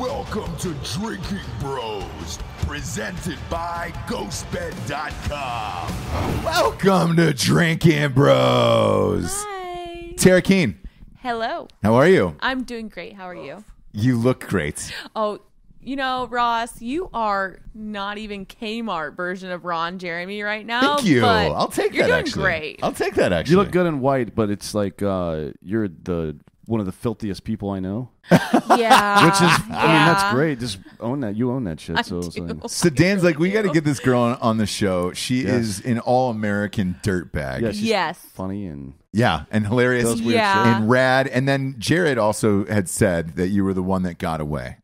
Welcome to Drinking Bros, presented by GhostBed.com. Welcome to Drinking Bros. Hi. Tara Keen. Hello. How are you? I'm doing great. How are you? You look great. Oh, you know, Ross, you are not even Kmart version of Ron Jeremy right now. Thank you. I'll take that, actually. You're doing great. I'll take that, actually. You look good in white, but it's like you're one of the filthiest people I know. Yeah. Which is, yeah. I mean, that's great. Just own that. You own that shit. So Dan's like, we got to get this girl on the show. She is an all-American dirtbag. Yeah, yes. Funny and... Yeah, and hilarious. Yeah. And rad. And then Jared also had said that you were the one that got away.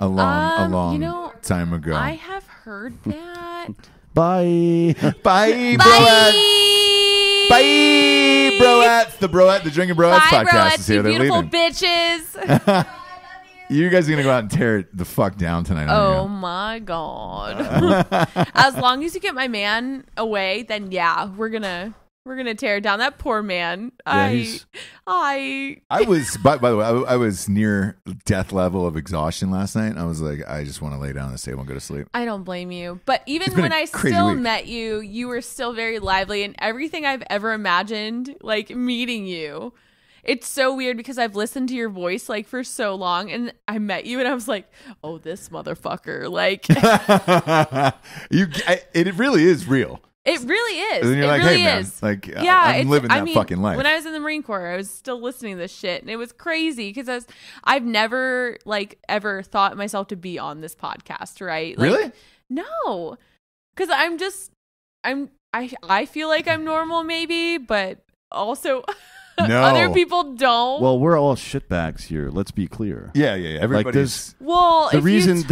A long time ago. I have heard that. Bye. Bye, Broettes. Bye, Broettes. The Drinking Broettes podcast is here. They're beautiful leaving. Bitches. You guys are going to go out and tear it the fuck down tonight. Oh, my God. As long as you get my man away, then yeah, we're gonna tear down that poor man. Yeah, I was. By the way, I was near death level of exhaustion last night. I was like, I just want to lay down on this table and go to sleep. I don't blame you. But even when I still met you, you were still very lively, and everything I've ever imagined, like meeting you. It's so weird because I've listened to your voice like for so long, and I met you, and I was like, oh, this motherfucker, like it really is real. It really is. And you're like, hey, man, like, yeah, I'm living that fucking life. When I was in the Marine Corps, I was still listening to this shit, and it was crazy because I've never like ever thought myself to be on this podcast, right? Like, really? No, because I feel like I'm normal, maybe, but also. No. Other people don't. Well, we're all shitbags here. Let's be clear. Yeah. Everybody's like the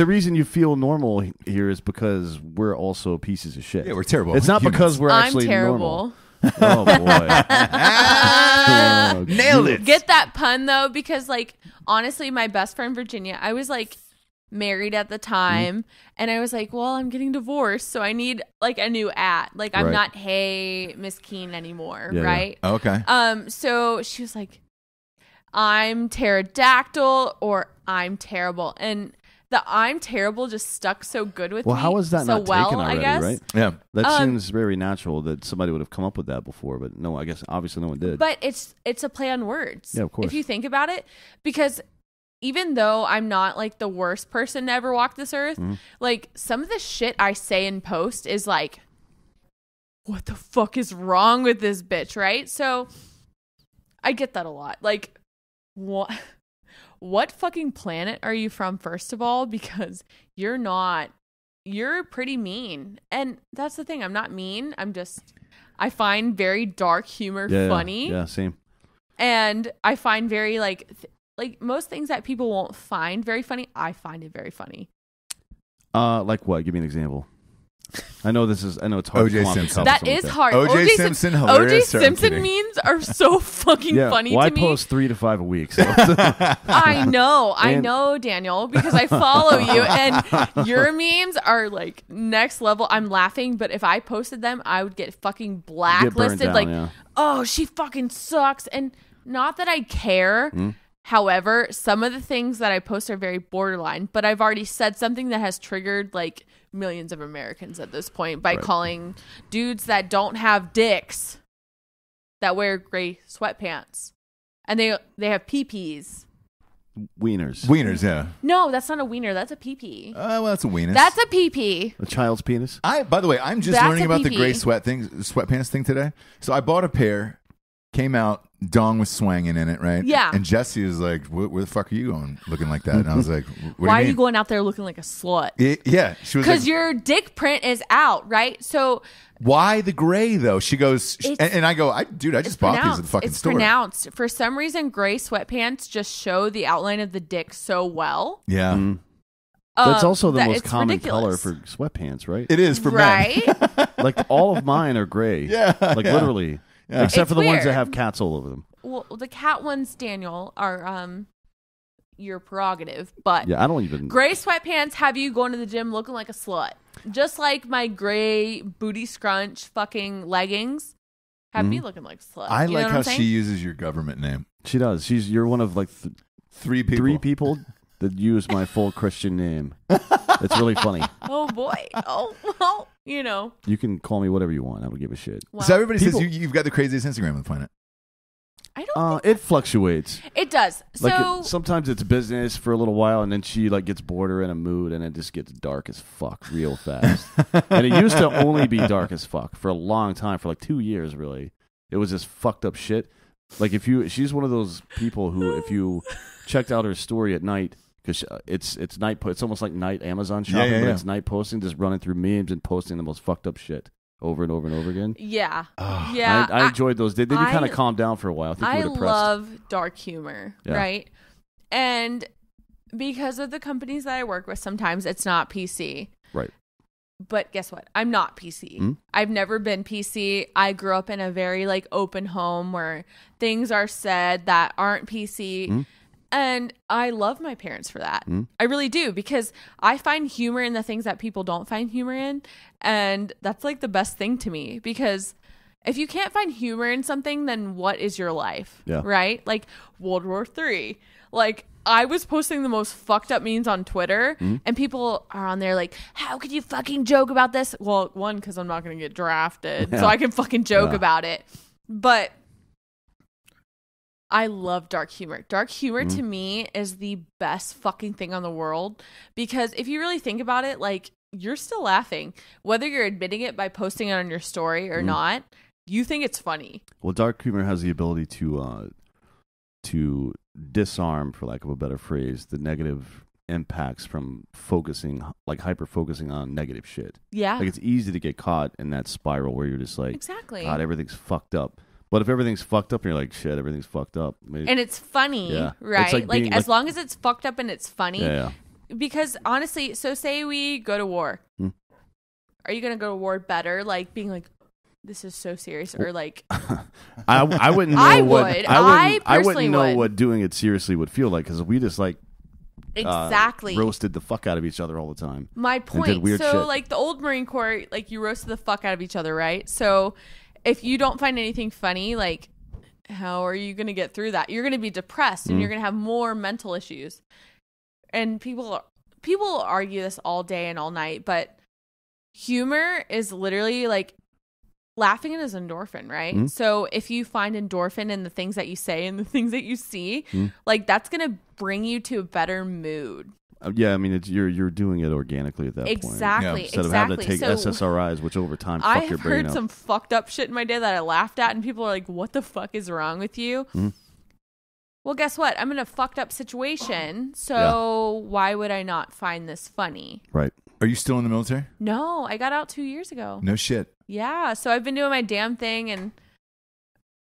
reason you feel normal here is because we're also pieces of shit. Yeah, we're terrible. It's not humans. Because we're actually normal. I'm terrible. Normal. Oh boy. Nailed it. Get that pun though, because like honestly, my best friend Virginia, I was like married at the time, and I was like, well, I'm getting divorced, so I need like a new at. Like I'm not hey Miss Keen anymore, right? Yeah. Okay. So she was like, I'm pterodactyl or I'm terrible, and the I'm terrible just stuck so good with me. Well, how is that not taken already, I guess. Right? Yeah. That seems very natural that somebody would have come up with that before, but no, I guess obviously no one did. But it's a play on words. Yeah, of course. If you think about it, because even though I'm not like the worst person to ever walk this earth, like some of the shit I say in post is like, what the fuck is wrong with this bitch, right? So I get that a lot. Like, what fucking planet are you from, first of all? Because you're pretty mean. And that's the thing. I'm not mean. I find very dark humor funny. Yeah, same. And I find very like most things that people won't find very funny, I find it very funny. Like what? Give me an example. I know it's hard. OJ Simpson. That is hard. OJ Simpson. Hilarious. OJ Simpson memes are so fucking funny to me. Well, I post 3 to 5 a week. So. I know, Daniel, because I follow you, and your memes are like next level. I'm laughing, but if I posted them, I would get fucking blacklisted. Oh, she fucking sucks, and not that I care. However, some of the things that I post are very borderline, but I've already said something that has triggered like millions of Americans at this point by calling dudes that don't have dicks that wear gray sweatpants and they have peepees. Wieners. Wieners, yeah. No, that's not a wiener. That's a peepee. Well, that's a wiener. That's a peepee. A child's penis. By the way, I'm just learning about the gray sweatpants thing today. So I bought a pair. Came out, dong was swanging in it, right? Yeah. And Jesse was like, where the fuck are you going looking like that? And I was like, why are you going out there looking like a slut? Yeah. She was like, because your dick print is out, right? So why the gray, though? She goes, and I go, dude, I just bought these at the fucking store. It's pronounced. For some reason, gray sweatpants just show the outline of the dick so well. Yeah. That's also the most common color for sweatpants, right? It is for men. Right? Like all of mine are gray. Yeah. Like literally. Yeah. Except for the ones that have cats all over them. Well, the cat ones, Daniel, are your prerogative, but yeah, I don't even. Gray sweatpants have you going to the gym looking like a slut, just like my gray booty scrunch fucking leggings have me looking like a slut. I like how she uses your government name. She does. You're one of like three people that use my full Christian name. It's really funny. Oh, boy. Oh, you know. You can call me whatever you want. I don't give a shit. Wow. So everybody says you've got the craziest Instagram on the planet. I don't think it fluctuates. It does. Like so sometimes it's business for a little while, and then she like gets bored or in a mood, and it just gets dark as fuck real fast. And it used to only be dark as fuck for a long time, for like 2 years, really. It was just fucked up shit. Like she's one of those people who, if you checked out her story at night, because it's night, it's almost like night Amazon shopping, but it's night posting, just running through memes and posting the most fucked up shit. Over and over and over again. Yeah. I enjoyed those. Then you kind of calmed down for a while. I love dark humor, right? And because of the companies that I work with, sometimes it's not PC. Right. But guess what? I'm not PC. Mm-hmm. I've never been PC. I grew up in a very like open home where things are said that aren't PC. Mm-hmm. And I love my parents for that. Mm. I really do, because I find humor in the things that people don't find humor in. And that's like the best thing to me, because if you can't find humor in something, then what is your life? Yeah. Right? Like World War III. Like I was posting the most fucked up memes on Twitter and people are on there like, how could you fucking joke about this? Well, one, because I'm not going to get drafted. Yeah. So I can fucking joke about it. But I love dark humor. Dark humor to me is the best fucking thing on the world, because if you really think about it, like you're still laughing, whether you're admitting it by posting it on your story or not, you think it's funny. Well, dark humor has the ability to disarm, for lack of a better phrase, the negative impacts from focusing, like hyper focusing on negative shit. Yeah. Like it's easy to get caught in that spiral where you're just like, exactly, God, everything's fucked up. But if everything's fucked up, you're like, shit, everything's fucked up. Maybe. And it's funny, right? It's like as long as it's fucked up and it's funny. Yeah. Because honestly, so say we go to war. Are you going to go to war better? Like being like, this is so serious, or like. I wouldn't know I personally wouldn't know what doing it seriously would feel like, because we just like. Exactly. Roasted the fuck out of each other all the time. My point. And did weird shit. Like the old Marine Corps, like you roasted the fuck out of each other, right? So. If you don't find anything funny, like, how are you going to get through that? You're going to be depressed and you're going to have more mental issues. And people argue this all day and all night, but humor is literally like laughing is endorphin, right? So if you find endorphin in the things that you say and the things that you see, like that's going to bring you to a better mood. Yeah, I mean, it's, you're doing it organically at that point. Instead of having to take SSRIs, which over time fuck your brain up. I heard some fucked up shit in my day that I laughed at, and people are like, what the fuck is wrong with you? Well, guess what? I'm in a fucked up situation, so why would I not find this funny? Right. Are you still in the military? No, I got out 2 years ago. No shit. Yeah, so I've been doing my damn thing, and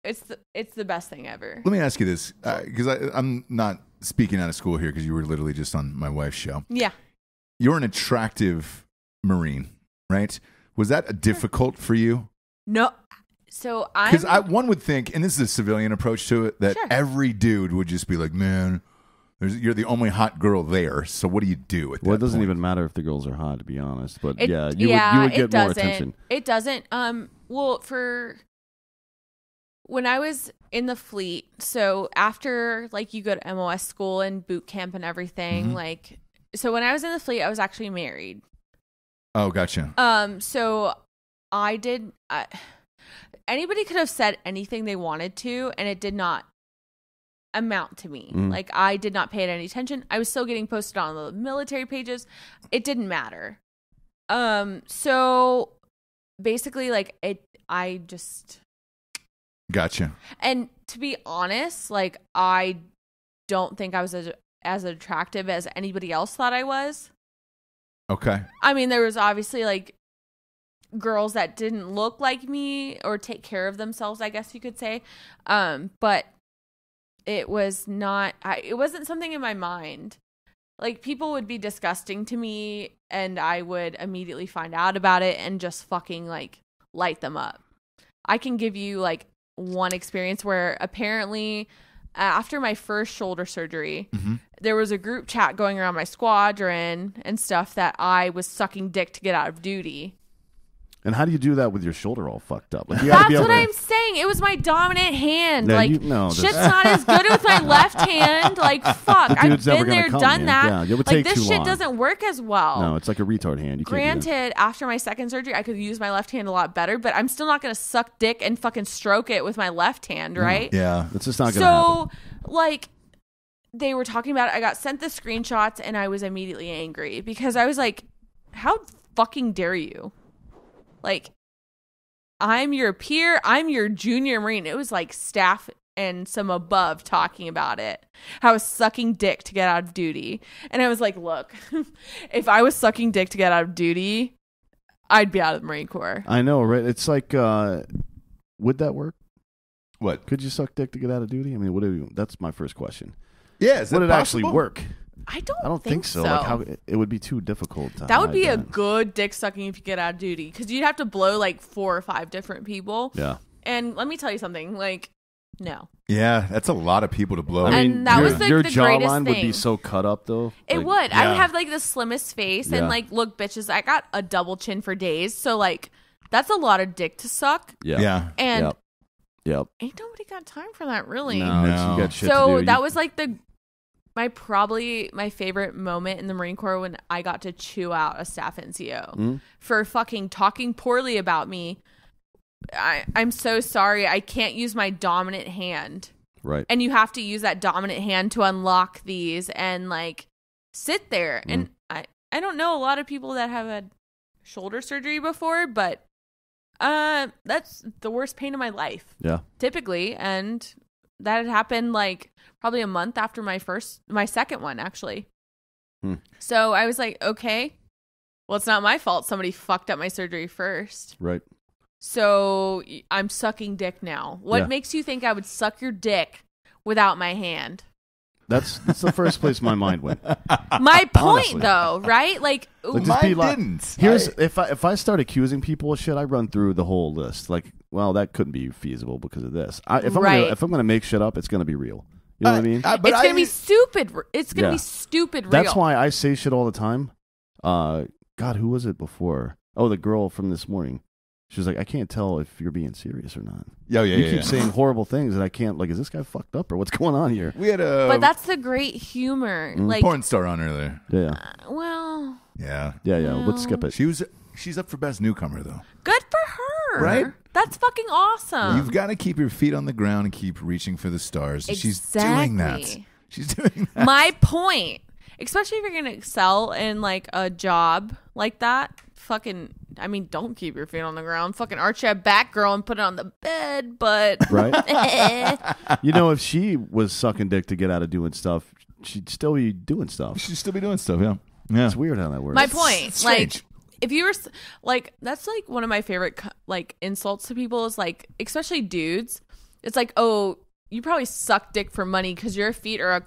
it's the best thing ever. Let me ask you this, because I'm not... Speaking out of school here, because you were literally just on my wife's show. Yeah. You're an attractive Marine, right? Was that difficult for you? No. So I'm... Because one would think, and this is a civilian approach to it, that every dude would just be like, man, you're the only hot girl there, so what do you do at that point? Well, it doesn't even matter if the girls are hot, to be honest. But you would get more attention. It doesn't. Well, for... When I was in the fleet, so after like you go to MOS school and boot camp and everything, like, so when I was in the fleet, I was actually married. Oh, gotcha. So I did, anybody could have said anything they wanted to, and it did not amount to me. Like I did not pay it any attention. I was still getting posted on the military pages. It didn't matter. So basically like I just... Gotcha. And to be honest, like I don't think I was as attractive as anybody else thought I was. Okay. I mean, there was obviously like girls that didn't look like me or take care of themselves, I guess you could say. But it was not. It wasn't something in my mind. Like people would be disgusting to me, and I would immediately find out about it and just fucking like light them up. I can give you like. One experience where apparently after my first shoulder surgery, there was a group chat going around my squadron and stuff that I was sucking dick to get out of duty. And how do you do that with your shoulder all fucked up? Like, you gotta I'm saying. It was my dominant hand. Yeah, like, shit's not as good with my left hand. Like, fuck. I've been there, done that. Yeah, it would take this shit doesn't work as well. No, it's like a retard hand. You Granted, after my second surgery, I could use my left hand a lot better, but I'm still not going to suck dick and fucking stroke it with my left hand, right? Yeah, it's just not going to happen. So, like, they were talking about it. I got sent the screenshots, and I was immediately angry because I was like, how fucking dare you? Like, I'm your peer. I'm your junior Marine. It was like staff and some above talking about it. I was sucking dick to get out of duty. And I was like, look, if I was sucking dick to get out of duty, I'd be out of the Marine Corps. I know, right? It's like, would that work? What? Could you suck dick to get out of duty? I mean, what do you, that's my first question. Yeah, would it actually work? I don't think so. Like how, it would be too difficult. That would be a good dick sucking if you get out of duty, because you'd have to blow like 4 or 5 different people. Yeah. And let me tell you something. Like, no. Yeah, that's a lot of people to blow. I mean, and that was like your jawline would be so cut up though. It like, would. Yeah. I'd have like the slimmest face and like, look, bitches, I got a double chin for days. So like, that's a lot of dick to suck. Yeah. Yeah. And ain't nobody got time for that really. No. You got shit to do. That was like the. My favorite moment in the Marine Corps when I got to chew out a staff NCO for fucking talking poorly about me. I'm so sorry. I can't use my dominant hand. Right. And you have to use that dominant hand to unlock these and like sit there. And I don't know a lot of people that have had shoulder surgery before, but that's the worst pain of my life. Yeah. Typically. And that had happened like probably a month after my second one, actually. So I was like, okay, well, it's not my fault. Somebody fucked up my surgery first. Right. So I'm sucking dick now. What makes you think I would suck your dick without my hand? That's the first place my mind went. My point, honestly. Though, right? Like mine didn't. Here's if I start accusing people of shit, I run through the whole list. Like, well, that couldn't be feasible because of this. If I'm going to make shit up, it's going to be real. You know what I mean? But it's going to be stupid. It's going to be stupid real. That's why I say shit all the time. God, who was it before? Oh, the girl from this morning. She was like, I can't tell if you're being serious or not. You keep saying horrible things, and I can't. Like, is this guy fucked up or what's going on here? We had a. But that's the great humor. Like porn star on earlier. Yeah. Well. Yeah. Yeah. Yeah. Well, let's skip it. She's up for best newcomer though. Good for her. Right. That's fucking awesome. You've got to keep your feet on the ground and keep reaching for the stars. Exactly. She's doing that. My point, especially if you're going to excel in like a job like that, fucking. I mean, don't keep your feet on the ground. Fucking arch your back, girl, and put it on the bed, but... Right? You know, if she was sucking dick to get out of doing stuff, she'd still be doing stuff. She'd still be doing stuff, yeah. It's weird how that works. My point, it's like, strange. If you were... Like, that's, like, one of my favorite, like, insults to people is, like, especially dudes. It's like, oh, you probably suck dick for money because your feet are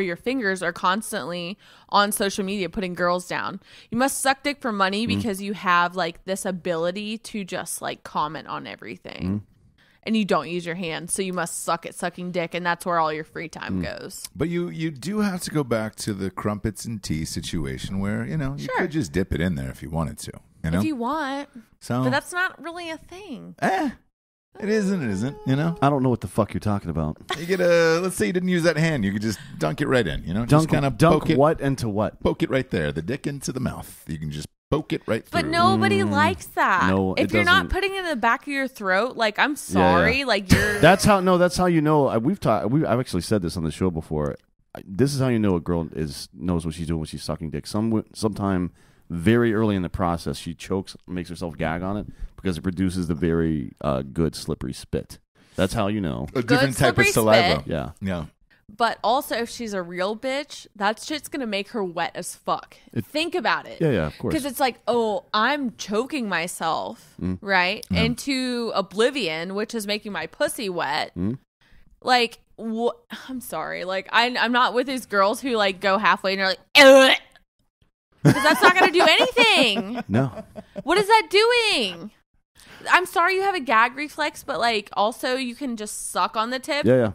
your fingers are constantly on social media putting girls down. You must suck dick for money because you have like this ability to just like comment on everything and you don't use your hands. So you must suck at sucking dick. And that's where all your free time goes. But you do have to go back to the crumpets and tea situation where, you know, you could just dip it in there if you wanted to, you know, if you want. So, but that's not really a thing. It is and it isn't, you know? I don't know what the fuck you're talking about. You get let's say you didn't use that hand. You could just dunk it right in, you know? Just kind of dunk it, what into what? Poke it right there. The dick into the mouth. You can just poke it right through. But nobody likes that. No, if you're not putting it in the back of your throat, like, I'm sorry. Yeah. Like, you're... That's how you know. I've actually said this on the show before. This is how you know a girl knows what she's doing when she's sucking dick. Sometime very early in the process, she chokes, makes herself gag on it. Because it produces the very good slippery spit. That's how you know. A different type of saliva. Spit. Yeah. But also, if she's a real bitch, that shit's going to make her wet as fuck. Think about it. Yeah, of course. Because it's like, oh, I'm choking myself, right, into oblivion, which is making my pussy wet. Like, I'm sorry. Like, I'm not with these girls who, like, go halfway and are like, ugh. Because that's not going to do anything. No. What is that doing? I'm sorry you have a gag reflex, but like also you can just suck on the tip. Yeah.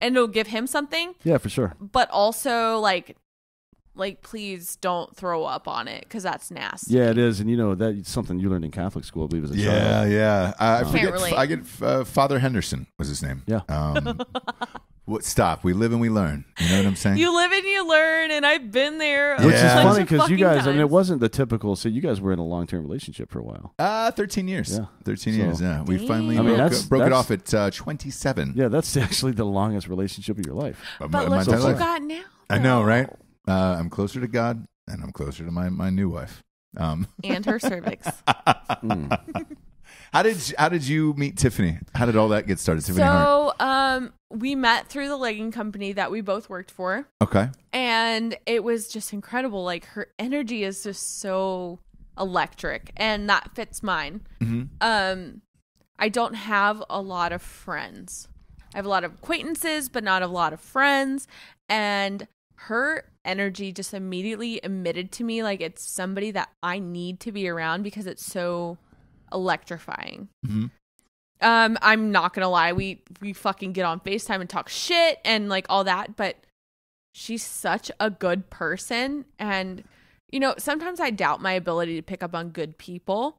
And it'll give him something. Yeah, for sure. But also like like, please don't throw up on it, because that's nasty. Yeah, it is. And, you know, that's something you learned in Catholic school, I believe, as a child. Yeah, yeah. I get Father Henderson was his name. Yeah. Stop. We live and we learn. You know what I'm saying? You live and you learn, and I've been there. Yeah. Which is funny, because you guys, I mean, it wasn't the typical. So you guys were in a long-term relationship for a while. 13 years. Yeah. 13 years, yeah. We finally broke it off at 27. Yeah, that's actually the longest relationship of your life. But look what you got now. Though. I know, right? I'm closer to God, and I'm closer to my new wife. And her cervix. How did you meet Tiffany? How did all that get started? Tiffany Hart. We met through the legging company that we both worked for. Okay. And it was just incredible. Like, her energy is just so electric, and that fits mine. Mm-hmm. I don't have a lot of friends. I have a lot of acquaintances, but not a lot of friends. And her energy just immediately emitted to me like it's somebody that I need to be around, because it's so electrifying. Mm-hmm. I'm not gonna lie, we fucking get on FaceTime and talk shit and like all that, but she's such a good person. And you know, sometimes I doubt my ability to pick up on good people,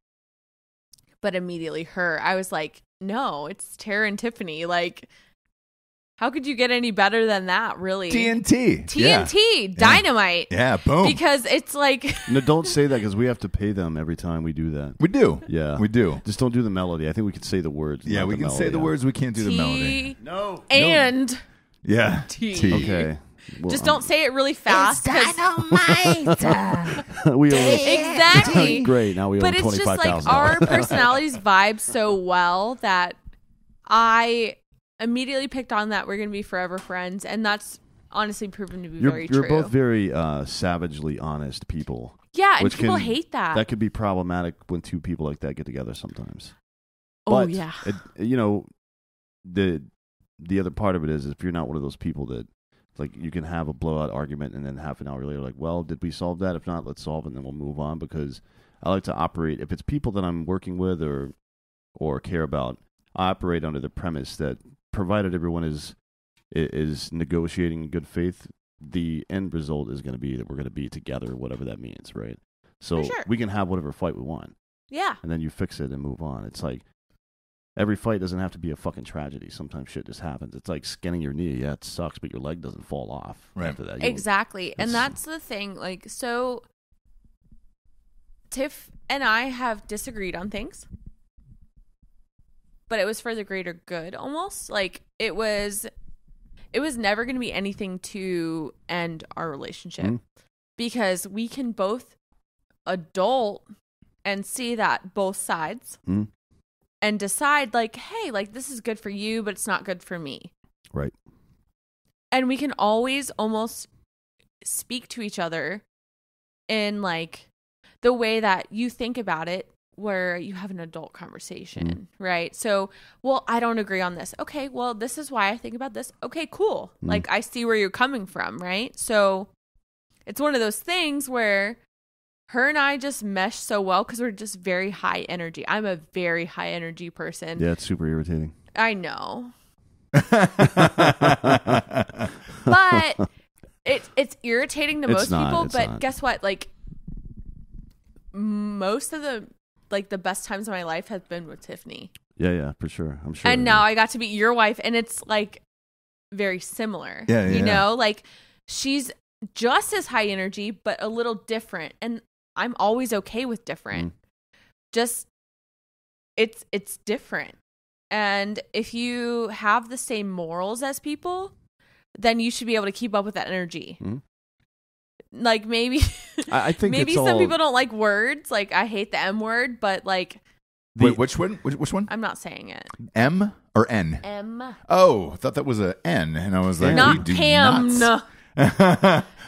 but immediately I was like, no, it's Tara and Tiffany. Like, how could you get any better than that, really? TNT, dynamite. Yeah, boom. Because it's like... No, don't say that, because we have to pay them every time we do that. We do. Yeah. We do. Just don't do the melody. I think we can say the words. Yeah, we can say the words. We can't do the melody. No. And... Yeah. T. Okay. Well, just don't say it really fast. It's dynamite. We own, exactly. Great. Now we own 25,000. But it's just like our personalities vibe so well that I... immediately picked on that we're going to be forever friends, and that's honestly proven to be very true. You're both very savagely honest people. Yeah, and people hate that. That could be problematic when two people like that get together sometimes. Oh, but yeah. You know, the other part of it is if you're not one of those people that, like, you can have a blowout argument and then half an hour later, like, well, did we solve that? If not, let's solve it and then we'll move on, because I like to operate. If it's people that I'm working with or care about, I operate under the premise that provided everyone is negotiating in good faith, the end result is going to be that we're going to be together, whatever that means, right? So sure, we can have whatever fight we want. Yeah. And then you fix it and move on. It's like every fight doesn't have to be a fucking tragedy. Sometimes shit just happens. It's like skinning your knee. Yeah, it sucks, but your leg doesn't fall off after that. Exactly. And that's the thing. Like, so Tiff and I have disagreed on things, but it was for the greater good, almost. Like, it was never going to be anything to end our relationship, because we can both adult and see that both sides and decide, like, hey, like, this is good for you, but it's not good for me. Right. And we can always almost speak to each other in, like, the way that you think about it, where you have an adult conversation, right? So, well, I don't agree on this. Okay, well, this is why I think about this. Okay, cool. Like, I see where you're coming from, right? So it's one of those things where her and I just mesh so well, because we're just very high energy. I'm a very high energy person. Yeah, it's super irritating. I know. But it's irritating to most people, but guess what? Like, most of the... like the best times of my life have been with Tiffany. Yeah, yeah, for sure. I'm sure. And now I got to meet your wife, and it's like very similar. Yeah, yeah. You know, like she's just as high energy, but a little different. And I'm always okay with different. Just it's different. And if you have the same morals as people, then you should be able to keep up with that energy. Like, maybe I think maybe some people don't like words. Like, I hate the M word, but like... Wait, which one? Which one? I'm not saying it. M or N? M. Oh, I thought that was a N, and I was like, not Pam.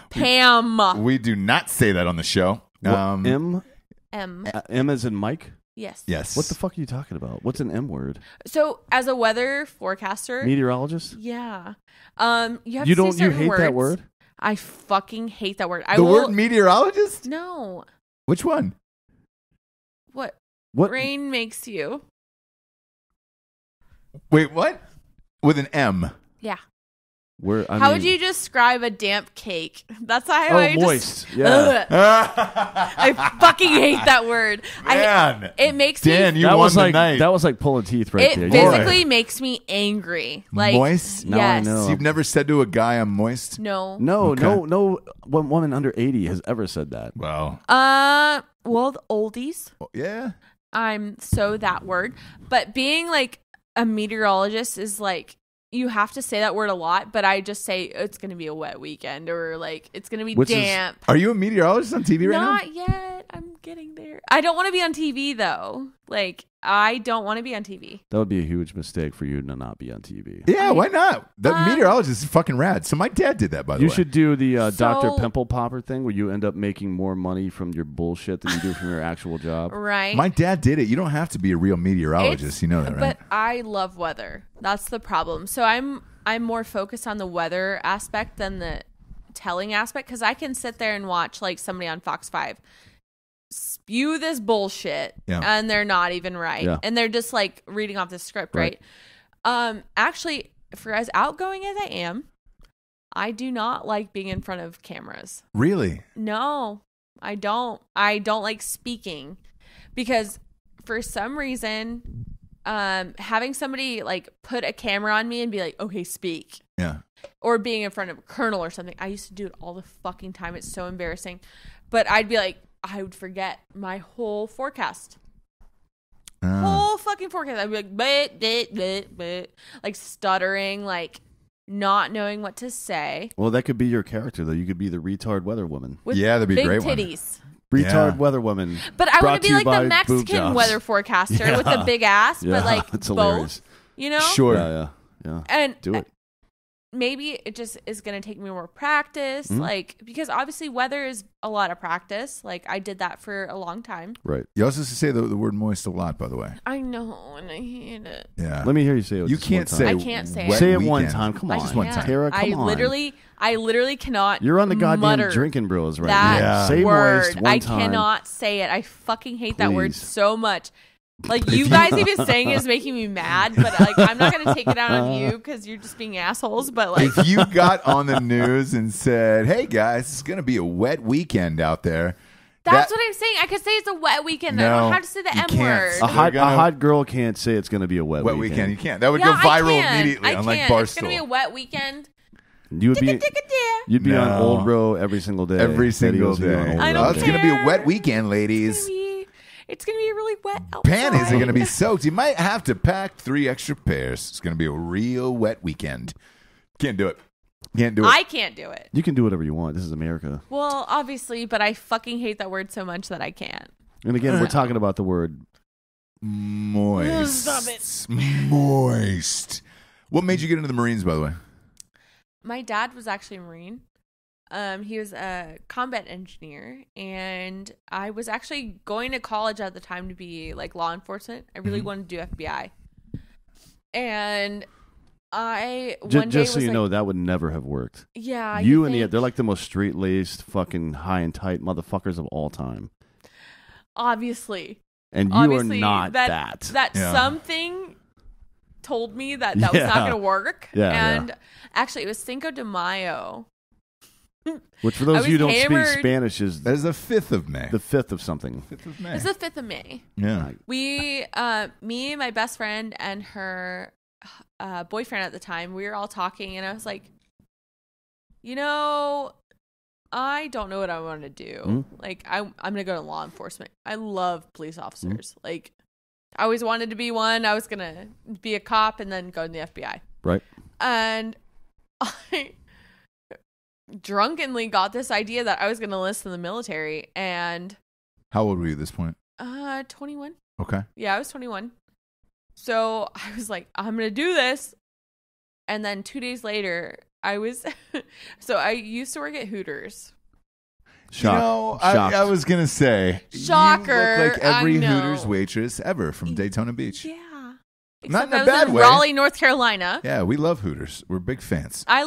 Pam. We do not say that on the show. M? M. M as in Mike? Yes. Yes. What the fuck are you talking about? What's an M word? So, as a weather forecaster... Meteorologist? Yeah. You don't... You hate that word? I fucking hate that word. The word meteorologist? No. Which one? What rain makes you? Wait, what? With an M. Yeah. How would you describe a damp cake? That's how I moist. Yeah. I fucking hate that word. Man, it makes Dan, me. Dan, you won the night. That was like pulling teeth right there. It physically makes me angry. Like, moist? No, yes. So you've never said to a guy, "I'm moist"? No. No. Okay. No. One woman under 80 has ever said that. Wow. Well, the oldies. Yeah. I'm so that word, but being like a meteorologist is like. You have to say that word a lot, but I just say it's going to be a wet weekend or like it's going to be damp. Are you a meteorologist on TV right now? Not yet. I'm getting there. I don't want to be on TV though. Like I don't want to be on TV. That would be a huge mistake for you to not be on TV. Yeah, why not? The meteorologist is fucking rad. So my dad did that, by the way. You should do the Dr. Pimple Popper thing where you end up making more money from your bullshit than you do from your actual job. Right. My dad did it. You don't have to be a real meteorologist. You know that, right? But I love weather. That's the problem. So I'm more focused on the weather aspect than the telling aspect because I can sit there and watch like somebody on Fox 5 spew this bullshit and they're not even right. Yeah. And they're just like reading off the script, right? Actually, for as outgoing as I am, I do not like being in front of cameras. Really? No, I don't. I don't like speaking because for some reason... having somebody like put a camera on me and be like, okay, speak. Yeah. Or being in front of a colonel or something. I used to do it all the fucking time. It's so embarrassing. But I'd be like, I would forget my whole forecast. Whole fucking forecast. I'd be like, bleh. Like stuttering, like not knowing what to say. Well, that could be your character though. You could be the retard weather woman. Yeah, that'd be a great one. Big titties. Retard weather woman. But I want to be like the Mexican weather forecaster with a big ass, but like both. Hilarious. You know? Sure. Yeah. And do it. Maybe it just is going to take me more practice, like because obviously weather is a lot of practice. Like I did that for a long time. Right. You also say the word moist a lot, by the way. I know, and I hate it. Yeah. Let me hear you say it. You can't say. I can't say it. Say it one time. Come on, just one time. Tara, come on. I literally cannot. You're on the goddamn Drinking Bros right now. Yeah. Say moist one time. I cannot say it. I fucking hate that word so much. Like you guys even saying it is making me mad, but like I'm not gonna take it out on you because you're just being assholes. But like, if you got on the news and said, "Hey guys, it's gonna be a wet weekend out there," that's what I'm saying. I could say it's a wet weekend. No, I don't have to say the M word. A hot girl can't say it's gonna be a wet weekend. You can't. That would go viral immediately. Unlike Barstool, it's gonna be a wet weekend. You'd be on Old Row every single day. Every single day. I don't care. It's gonna be a wet weekend, ladies. It's going to be really wet outside. Panties are going to be soaked. You might have to pack 3 extra pairs. It's going to be a real wet weekend. Can't do it. Can't do it. I can't do it. You can do whatever you want. This is America. Well, obviously, but I fucking hate that word so much that I can't. And again, we're talking about the word moist. Stop it. Moist. What made you get into the Marines, by the way? My dad was actually a Marine. He was a combat engineer, and I was actually going to college at the time to be like law enforcement. I really wanted to do FBI. And I one day, just so you know, that would never have worked. Yeah, they're like the most straight-laced, fucking high and tight motherfuckers of all time. Obviously, and you are not that. Something told me that was not going to work. Yeah, and actually, it was Cinco de Mayo. Which for those of you who don't speak Spanish is the 5th of May. The 5th of something. 5th of May. It's the 5th of May. Yeah. We, me, my best friend, and her boyfriend at the time, we were all talking, and I was like, you know, I don't know what I want to do. Like, I'm going to go to law enforcement. I love police officers. Like, I always wanted to be one. I was going to be a cop and then go to the FBI. Right. And I... drunkenly got this idea that I was going to enlist in the military. And how old were you at this point? 21. Okay. Yeah, I was 21. So I was like, I'm going to do this. And then 2 days later, I was. So I used to work at Hooters. Shock. You know, I was going to say. Shocker. You look like every Hooters waitress ever from Daytona Beach. Yeah. Not in a bad way. Raleigh, North Carolina. Yeah, we love Hooters. We're big fans. I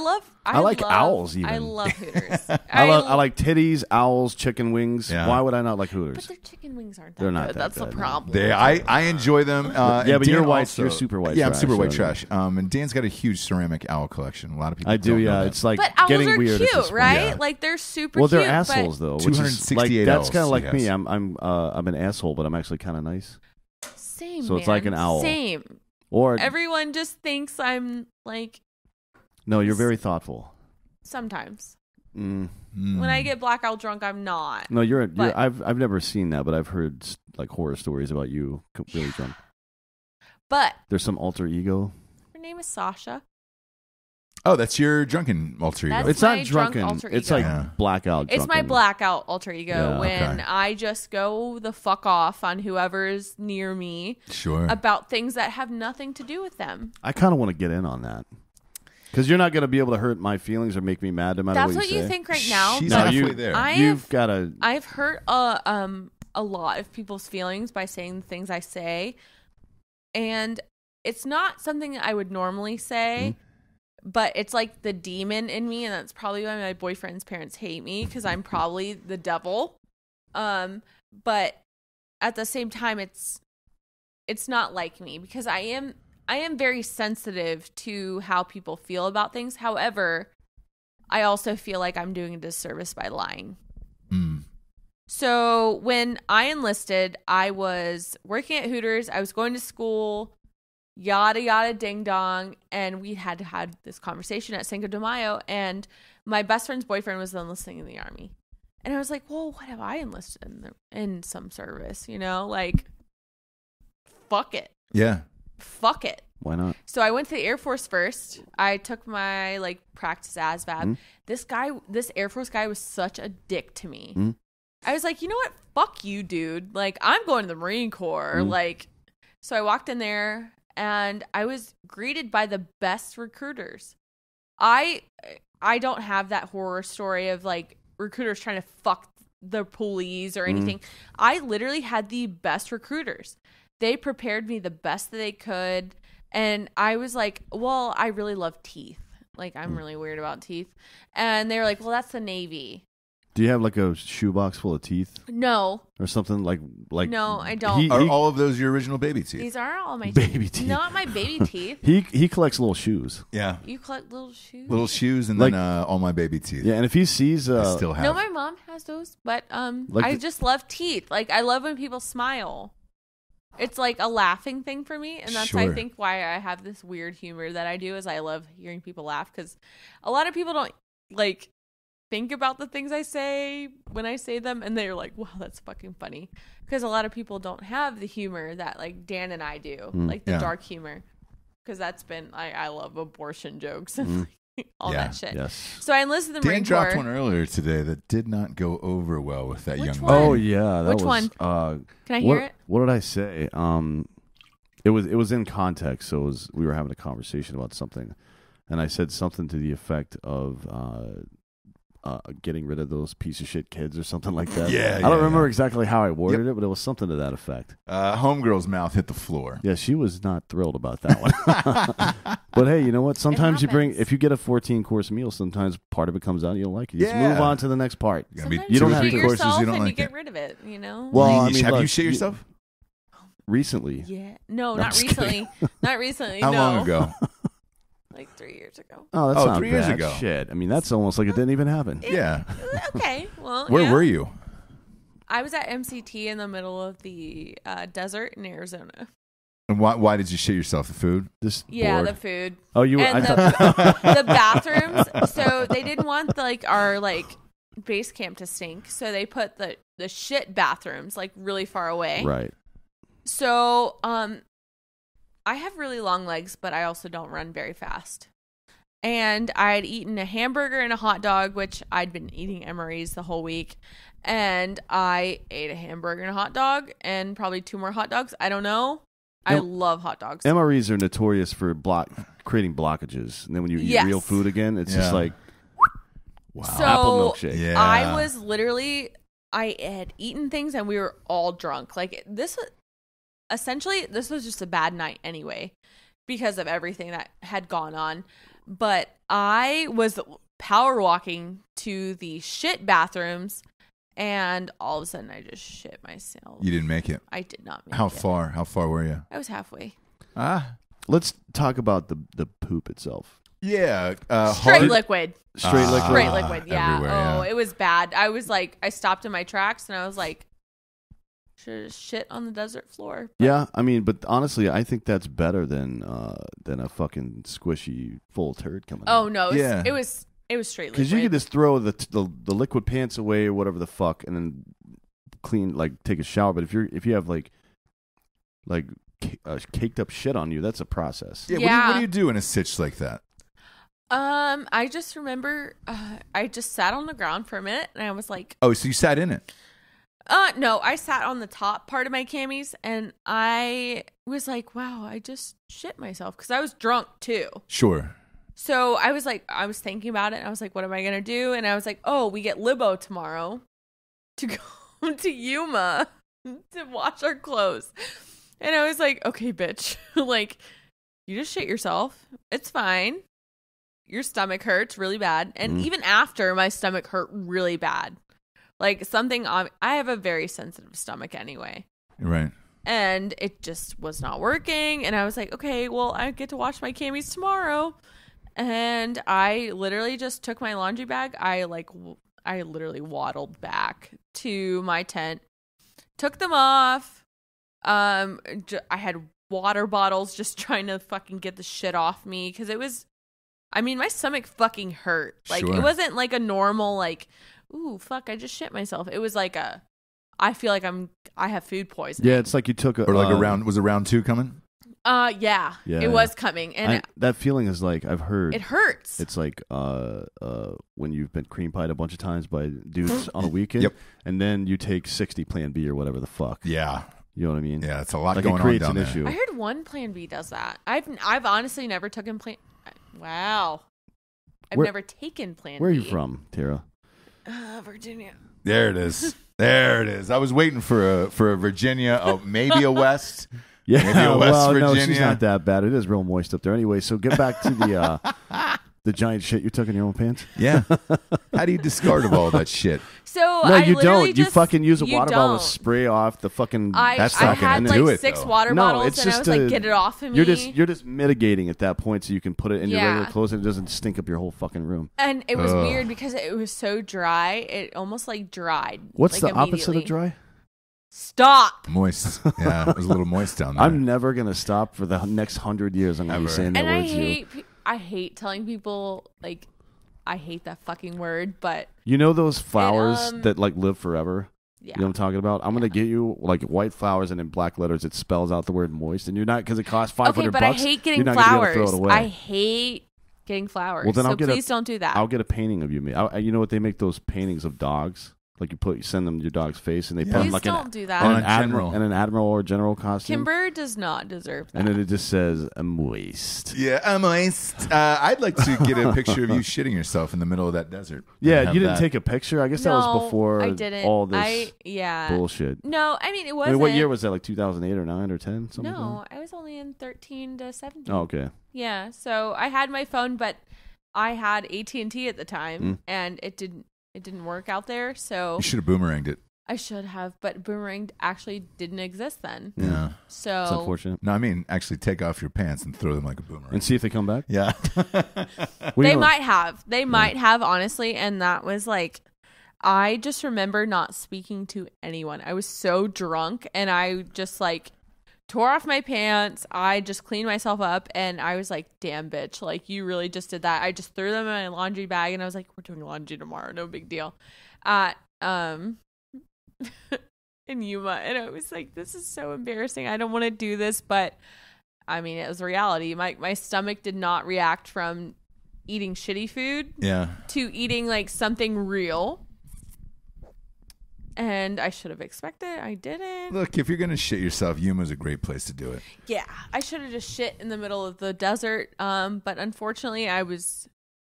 like owls even. I love Hooters. I like titties, owls, chicken wings. Yeah. Why would I not like Hooters? But their chicken wings aren't that good. That's the problem. I enjoy them. Yeah, but you're super white trash. Yeah, I'm super white trash. And Dan's got a huge ceramic owl collection. A lot of people I do, yeah. It's like getting weird. But owls are cute, right? Yeah. Like they're super cute. Well, they're assholes, though. 268 owls. That's kind of like me. I'm an asshole, but I'm actually kind of nice. Same, so it's like an owl. Same. Or everyone just thinks I'm like. No, you're very thoughtful. Sometimes, when I get blackout drunk, I'm not. No, you're. I've never seen that, but I've heard like horror stories about you really drunk. But there's some alter ego. Her name is Sasha. Oh, that's your drunken alter ego. It's not drunken. It's like blackout. It's my blackout alter ego when I just go the fuck off on whoever's near me. Sure. About things that have nothing to do with them. I kind of want to get in on that. Because you're not going to be able to hurt my feelings or make me mad no matter what you say. That's what you think right now. She's halfway there. I've hurt a lot of people's feelings by saying the things I say. And it's not something I would normally say. Mm-hmm. But it's like the demon in me, and that's probably why my boyfriend's parents hate me, because I'm probably the devil. But at the same time, it's not like me, because I am very sensitive to how people feel about things. However, I also feel like I'm doing a disservice by lying. Mm. So when I enlisted, I was working at Hooters. I was going to school. Yada, yada, ding, dong. And we had this conversation at Cinco de Mayo. And my best friend's boyfriend was enlisting in the Army. And I was like, well, what have I enlisted in some service? You know, like, fuck it. Yeah. Fuck it. Why not? So I went to the Air Force first. I took my, like, practice ASVAB. This Air Force guy was such a dick to me. I was like, you know what? Fuck you, dude. Like, I'm going to the Marine Corps. Like, so I walked in there. And I was greeted by the best recruiters. I don't have that horror story of like recruiters trying to fuck the police or anything. I literally had the best recruiters. They prepared me the best that they could. And I was like, well, I really love teeth. Like, I'm really weird about teeth. And they were like, well, that's the Navy. Do you have like a shoebox full of teeth? No. Or something like. No, I don't. Are all of those your original baby teeth? These are all my baby teeth. Not my baby teeth. He collects little shoes. Yeah. You collect little shoes. Little shoes and like, then all my baby teeth. Yeah, and if he sees, I still have. No, my mom has those, but like I just love teeth. Like I love when people smile. It's like a laughing thing for me, and that's I think why I have this weird humor that I do. Is I love hearing people laugh, because a lot of people don't like. Think about the things I say when I say them, and they're like, wow, that's fucking funny, because a lot of people don't have the humor that like Dan and I do, like the dark humor, because that's been I love abortion jokes and all that shit. Yes. So I enlisted the Marine Corps. Dan dropped one earlier today that did not go over well with that young man. Oh yeah, that one? Can I hear it? What did I say? It was in context, so we were having a conversation about something, and I said something to the effect of. Getting rid of those piece of shit kids or something like that. Yeah, I don't remember exactly how I worded it, but it was something to that effect. Homegirl's mouth hit the floor. Yeah, she was not thrilled about that one. But hey, you know what? Sometimes if you get a 14-course meal, sometimes part of it comes out and you don't like it. You just move on to the next part. You don't have to courses you don't and like. You get rid of it, you know? Well, I mean, have you shit yourself? Recently. Yeah. No, not recently. Not recently. How long ago? Like 3 years ago. Oh, that's not 3 years ago. Shit. I mean, that's almost like it didn't even happen. Yeah. Okay. Well, where were you? I was at MCT in the middle of the desert in Arizona. And why did you shit yourself? The food? The food. Oh, you were. The bathrooms. So they didn't want our base camp to stink. So they put the shit bathrooms like really far away. Right. So I have really long legs, but I also don't run very fast. And I'd eaten a hamburger and a hot dog, which I'd been eating MREs the whole week. And I ate a hamburger and a hot dog and probably two more hot dogs. I don't know. I love hot dogs. MREs are notorious for creating blockages. And then when you eat real food again, it's just like, wow. So apple milkshake. Yeah. I was I had eaten things and we were all drunk. Like this essentially this was just a bad night anyway because of everything that had gone on. But I was power walking to the shit bathrooms, and all of a sudden I just shit myself. You didn't make it. I did not make it. How far? How far were you? I was halfway. Ah. Let's talk about the poop itself. Yeah. Straight liquid. Straight liquid, yeah. It was bad. I was like, I stopped in my tracks, and I was like, should shit on the desert floor. But. Yeah, I mean, but honestly, I think that's better than a fucking squishy full turd coming out. Oh, no. It was straight liquid. Because you could just throw the liquid pants away or whatever the fuck, and then clean, like, take a shower. But if you have, like... caked up shit on you, that's a process. Yeah, yeah. What do you do in a sitch like that? I just remember I just sat on the ground for a minute, and I was like, oh, so you sat in it? No, I sat on the top part of my camis, and I was like, wow, I just shit myself, because I was drunk too. Sure. So I was like, I was thinking about it, and I was like, what am I gonna do? And I was like, oh, we get Libo tomorrow to go to Yuma to wash our clothes. And I was like, okay, bitch, like, you just shit yourself. It's fine. Your stomach hurts really bad. And even after, my stomach hurt really bad. Like, something, I have a very sensitive stomach anyway. Right. And it just was not working. And I was like, okay, well, I get to wash my camis tomorrow. And I literally just took my laundry bag. I literally waddled back to my tent, took them off. I had water bottles just trying to fucking get the shit off me, because it was, I mean, my stomach fucking hurt. Like, sure. It wasn't like a normal, like, ooh, fuck, I just shit myself. It was like a, I feel like I have food poisoning. Yeah, it's like you took was a round two coming? Yeah, it was coming. And that feeling is like, I've heard. It hurts. It's like when you've been cream pied a bunch of times by dudes on a weekend, yep. And then you take 60 Plan B or whatever the fuck. Yeah. You know what I mean? Yeah, it's a lot like going on down there. Issue. I heard one Plan B does that. I've honestly never taken Plan... Wow. I've never taken Plan B. Where are you from, Tara? Virginia. There it is. I was waiting for a Virginia, maybe a West. Yeah, maybe a West Virginia. No, she's not that bad. It is real moist up there. Anyway, so get back to the giant shit you took in your own pants? Yeah. How do you discard of all that shit? So no, you don't. You fucking use a water bottle to spray off the fucking... That's not going to do it, though. I had like six water bottles, and I was like, get it off of me. You're just mitigating at that point so you can put it in your regular clothes and it doesn't stink up your whole fucking room. And it was weird because it was so dry. It almost like dried. What's the opposite of dry? Stop. Moist. Yeah, it was a little moist down there. I'm never going to stop for the next 100 years. I'm going to be saying that word to you. I hate telling people, like, I hate that fucking word, but... You know those flowers that, like, live forever? Yeah. You know what I'm talking about? I'm going to get you, like, white flowers, and in black letters it spells out the word moist, and you're not... Because it costs $500. Okay, but bucks, I hate getting flowers. You're not gonna be able to throw it away. I hate getting flowers, well, then please don't do that. I'll get a painting of you. You know what? They make those paintings of dogs. Like, you send them your dog's face, and they put them like an admiral or general costume. Kimber does not deserve that. And then it just says, I'm moist. Yeah, I'm moist. I'd like to get a picture of you shitting yourself in the middle of that desert. Yeah, you didn't take a picture? I guess that was before all this bullshit. No, I mean, it wasn't. I mean, what year was that? Like 2008 or 9 or 10? Something no, like I was only in 13 to 17. Oh, okay. Yeah, so I had my phone, but I had AT&T at the time, and it didn't. It didn't work out there, so... You should have boomeranged it. I should have, but boomeranged actually didn't exist then. Yeah. So... It's unfortunate. No, I mean, actually take off your pants and throw them like a boomerang. And see if they come back? Yeah. They might have. They might have, honestly, and that was like... I just remember not speaking to anyone. I was so drunk, and I just like tore off my pants. I just cleaned myself up, and I was like, damn, bitch, like, you really just did that. I just threw them in my laundry bag, and I was like, we're doing laundry tomorrow, no big deal, in Yuma. And I was like, this is so embarrassing, I don't want to do this. But I mean, it was reality. My stomach did not react from eating shitty food to eating like something real. And I should have expected it. I didn't. Look, if you're going to shit yourself, Yuma's a great place to do it. Yeah. I should have just shit in the middle of the desert. But unfortunately, I was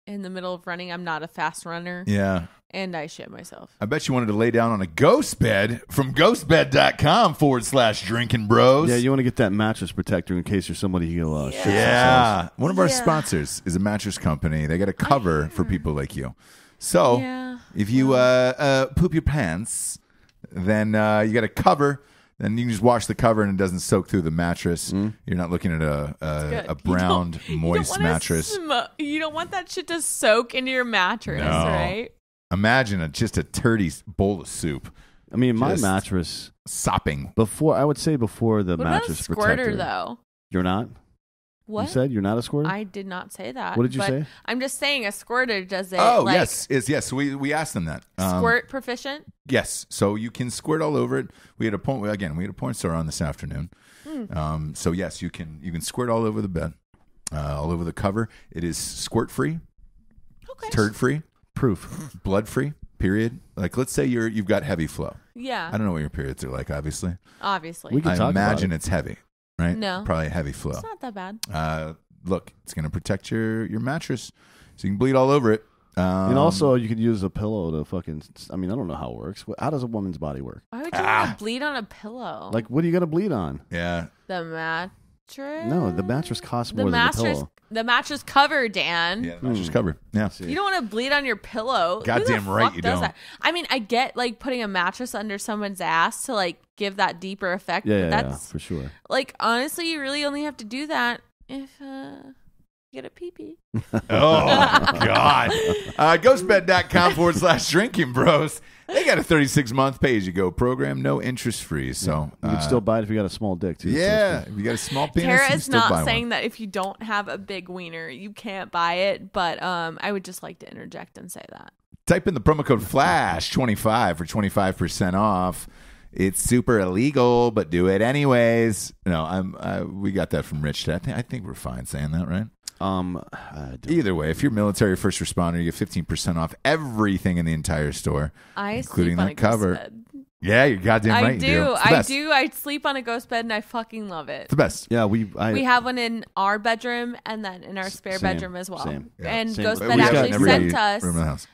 in the middle of running. I'm not a fast runner. Yeah. And I shit myself. I bet you wanted to lay down on a ghost bed from GhostBed.com/Drinkin' Bros. Yeah, you want to get that mattress protector in case you're somebody who shits themselves. One of our sponsors is a mattress company. They got a cover for people like you. So if you poop your pants, then you got a cover. Then you can just wash the cover and it doesn't soak through the mattress. Mm. You're not looking at a brown, moist mattress. You don't want that shit to soak into your mattress, right? Imagine just a dirty bowl of soup. I mean, my mattress sopping before. I would say before the mattress protector. What about a squirter, though? You're not. What you said? You're not a squirter. I did not say that. What did you say? I'm just saying a squirter does it. Oh yes. We asked them that. Squirt proficient. Yes, so you can squirt all over it. We had a point We had a porn star on this afternoon. Mm. So yes, you can squirt all over the bed, all over the cover. It is squirt free. Okay. Turd free. Proof, blood free, period. Like, let's say you've got heavy flow. Yeah, I don't know what your periods are like. Obviously, we can imagine it's heavy, right? No, probably heavy flow. It's not that bad. Look, it's gonna protect your mattress, so you can bleed all over it. And also, you could use a pillow to fucking. I mean, I don't know how it works. How does a woman's body work? Why would you want to bleed on a pillow? Like, what are you gonna bleed on? Yeah, the mattress. No, the mattress costs more than the pillow. The mattress cover, Dan. Yeah, the mattress cover. Yeah. You don't want to bleed on your pillow. Goddamn right you don't. That? I mean, I get like putting a mattress under someone's ass to like give that deeper effect. Yeah, but that's for sure. Like, honestly, you really only have to do that if you get a pee-pee. Oh, God. GhostBed.com/Drinkin' Bros. They got a 36-month pay-as-you-go program, no interest-free. So you can still buy it if you got a small dick, too. Yeah, if you got a small penis, Tara is not saying that if you don't have a big wiener, you can't buy it. But I would just like to interject and say that. Type in the promo code FLASH25 for 25% off. It's super illegal, but do it anyways. No, we got that from Rich. I think we're fine saying that, right? Either way, if you're military first responder, you get 15% off everything in the entire store, including that cover. Bed. Yeah, you're goddamn right. I do. I sleep on a ghost bed, and I fucking love it. It's the best. Yeah, we have one in our bedroom, and then in our spare bedroom as well. Same. Yeah, and same. Ghost Bed actually sent us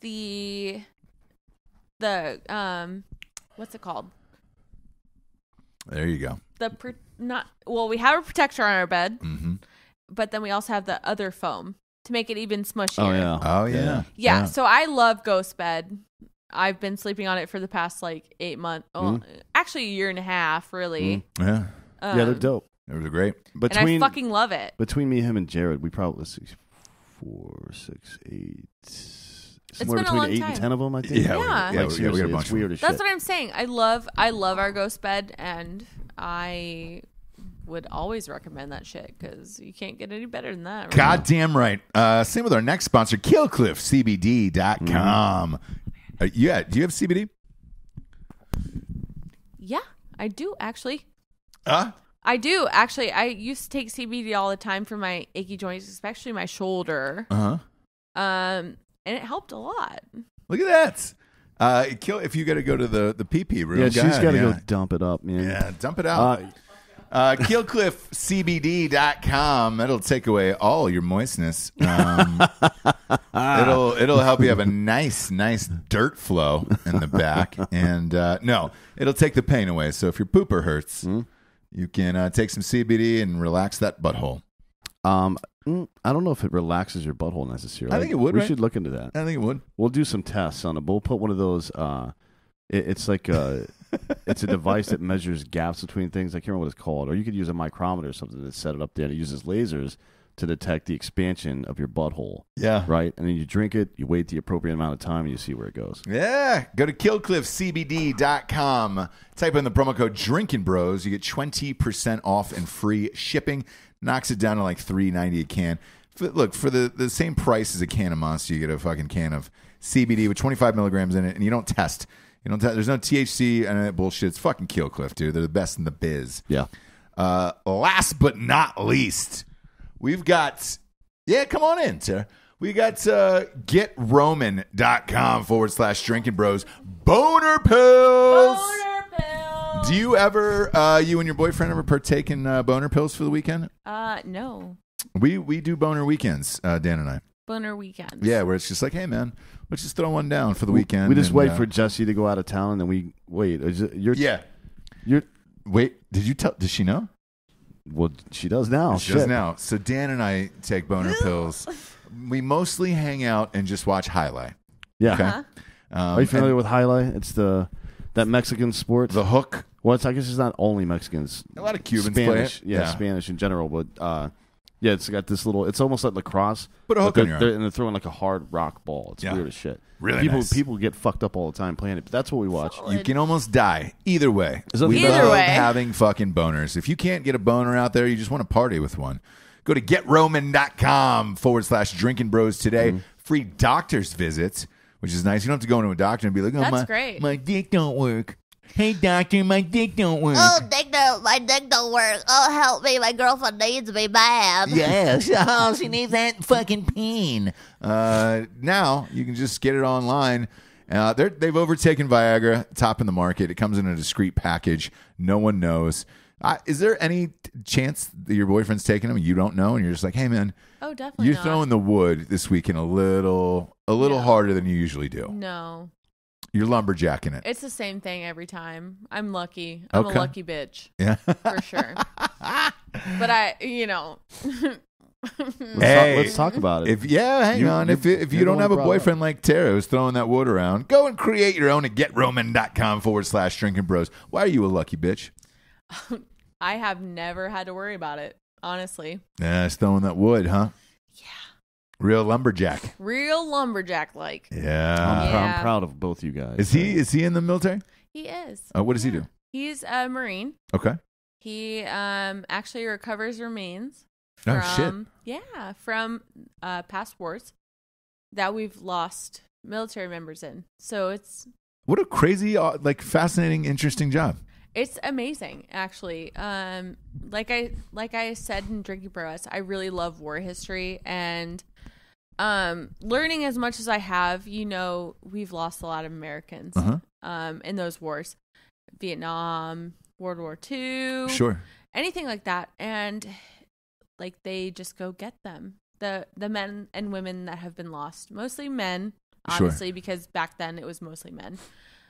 the what's it called? There you go. We have a protector on our bed. Mm-hmm. But then we also have the other foam to make it even smushier. Oh, yeah. So I love Ghost Bed. I've been sleeping on it for the past like 8 months. Actually, a year and a half, really. Mm. Yeah. They're dope. They were great. And I fucking love it. Between me, him, and Jared, we probably 4, 6, 8. Somewhere between 8 and 10 of them, I think. Yeah. We got a bunch. Weird as shit. That's what I'm saying. I love our Ghost Bed, and I would always recommend that shit because you can't get any better than that. Right? Goddamn right. Same with our next sponsor, KillCliffCBD.com. Yeah, do you have CBD? Yeah, I do actually. I do actually. I used to take CBD all the time for my achy joints, especially my shoulder. And it helped a lot. Look at that. If you got to go to the pee-pee room, she's got to go dump it up, man. Yeah, dump it out. KillCliffCBD.com. That'll take away all your moistness. It'll help you have a nice dirt flow in the back, and it'll take the pain away. So if your pooper hurts, you can take some CBD and relax that butthole. I don't know if it relaxes your butthole necessarily. I think it would. We should look into that. I think it would. We'll do some tests on it. We'll put one of those. It's like a. It's a device that measures gaps between things. I can't remember what it's called. Or you could use a micrometer or something that's set it up there. And it uses lasers to detect the expansion of your butthole. Yeah. Right? And then you drink it, you wait the appropriate amount of time, and you see where it goes. Yeah. Go to KillCliffCBD.com. Type in the promo code Drinkin' Bros. You get 20% off and free shipping. Knocks it down to like $3.90 a can. Look, for the same price as a can of Monster, you get a fucking can of CBD with 25 milligrams in it, and you don't test. There's no THC and that bullshit. It's fucking KillCliff, dude. They're the best in the biz. Yeah. Last but not least, we've got... Yeah, come on in, Tara. We got GetRoman.com /Drinkin' Bros. Boner pills! Boner pills! Do you ever, you and your boyfriend ever partake in boner pills for the weekend? No. We do boner weekends, Dan and I. Boner weekends. Yeah, where it's just like, hey, man, let's just throw one down for the weekend. We just wait for Jesse to go out of town, and then we wait. Wait, did you tell? Does she know? Well, she does now. She does now. So Dan and I take boner pills. We mostly hang out and just watch Hi-Li. Yeah. Okay. Are you familiar with Hi-Li? It's that Mexican sport. The hook. Well, I guess it's not only Mexicans. A lot of Cubans play it. Yeah, Spanish in general, but yeah, it's got this little. It's almost like lacrosse. Put a hook on your arm. And they're throwing like a hard rock ball. It's weird as shit. Really, people get fucked up all the time playing it, but that's what we watch. Solid. You can almost die either way. We love having fucking boners. If you can't get a boner out there, you just want to party with one. Go to GetRoman.com /Drinkin' Bros today. Free doctor's visits, which is nice. You don't have to go into a doctor and be like, oh, my dick don't work. Hey, doctor, my dick don't work. Oh, my dick don't work. Oh, help me. My girlfriend needs me bad. Yes. Oh, she needs that fucking pain. Now you can just get it online. They've overtaken Viagra, top in the market. It comes in a discreet package. No one knows. Is there any chance that your boyfriend's taking them and you don't know, and you're just like, hey, man, oh, definitely you're not throwing the wood this weekend a little harder than you usually do? No. You're lumberjacking it. It's the same thing every time. I'm lucky. I'm a lucky bitch. Yeah. For sure. But let's talk about it. If you don't have a boyfriend like Tara who's throwing that wood around, go and create your own at GetRoman.com /Drinkin' Bros. Why are you a lucky bitch? I have never had to worry about it, honestly. Yeah, it's throwing that wood, huh? Yeah. Real lumberjack. Real lumberjack like. Yeah. I'm proud of both you guys. Is he in the military? He is. What does he do? He's a Marine. Okay. He actually recovers remains from past wars that we've lost military members in. So it's what a crazy fascinating, interesting job. It's amazing, actually. Like I said in Drinking Bros, I really love war history, and learning as much as I have, we've lost a lot of Americans in those wars. Vietnam, World War II. Sure. Anything like that. And they just go get them. The men and women that have been lost. Mostly men, obviously, because back then it was mostly men.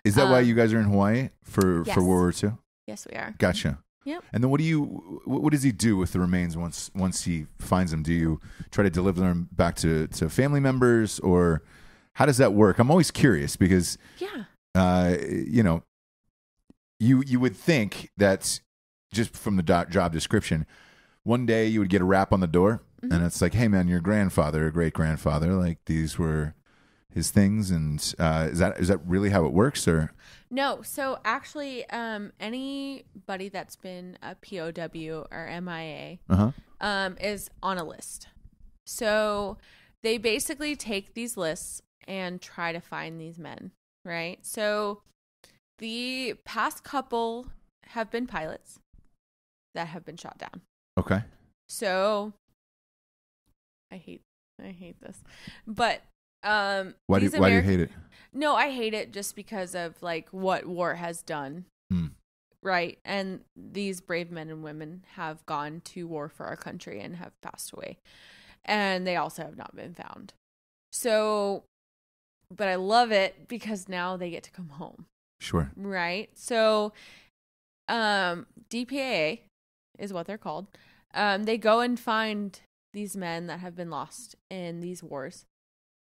Is that why you guys are in Hawaii for World War II? Yes, we are. Gotcha. Yep. And then what does he do with the remains once he finds them? Do you try to deliver them back to family members, or how does that work? I'm always curious because you would think that just from the job description, one day you would get a rap on the door and it's like, hey man, your grandfather or great grandfather, these were his things, and is that really how it works, or no? So actually, anybody that's been a POW or MIA is on a list. So they basically take these lists and try to find these men, right? So the past couple have been pilots that have been shot down. Okay. So I hate this, but. Why do you hate it? No, I hate it just because of what war has done. Mm. Right. And these brave men and women have gone to war for our country and have passed away. And they also have not been found. So, but I love it because now they get to come home. Sure. Right. So, DPAA is what they're called. They go and find these men that have been lost in these wars.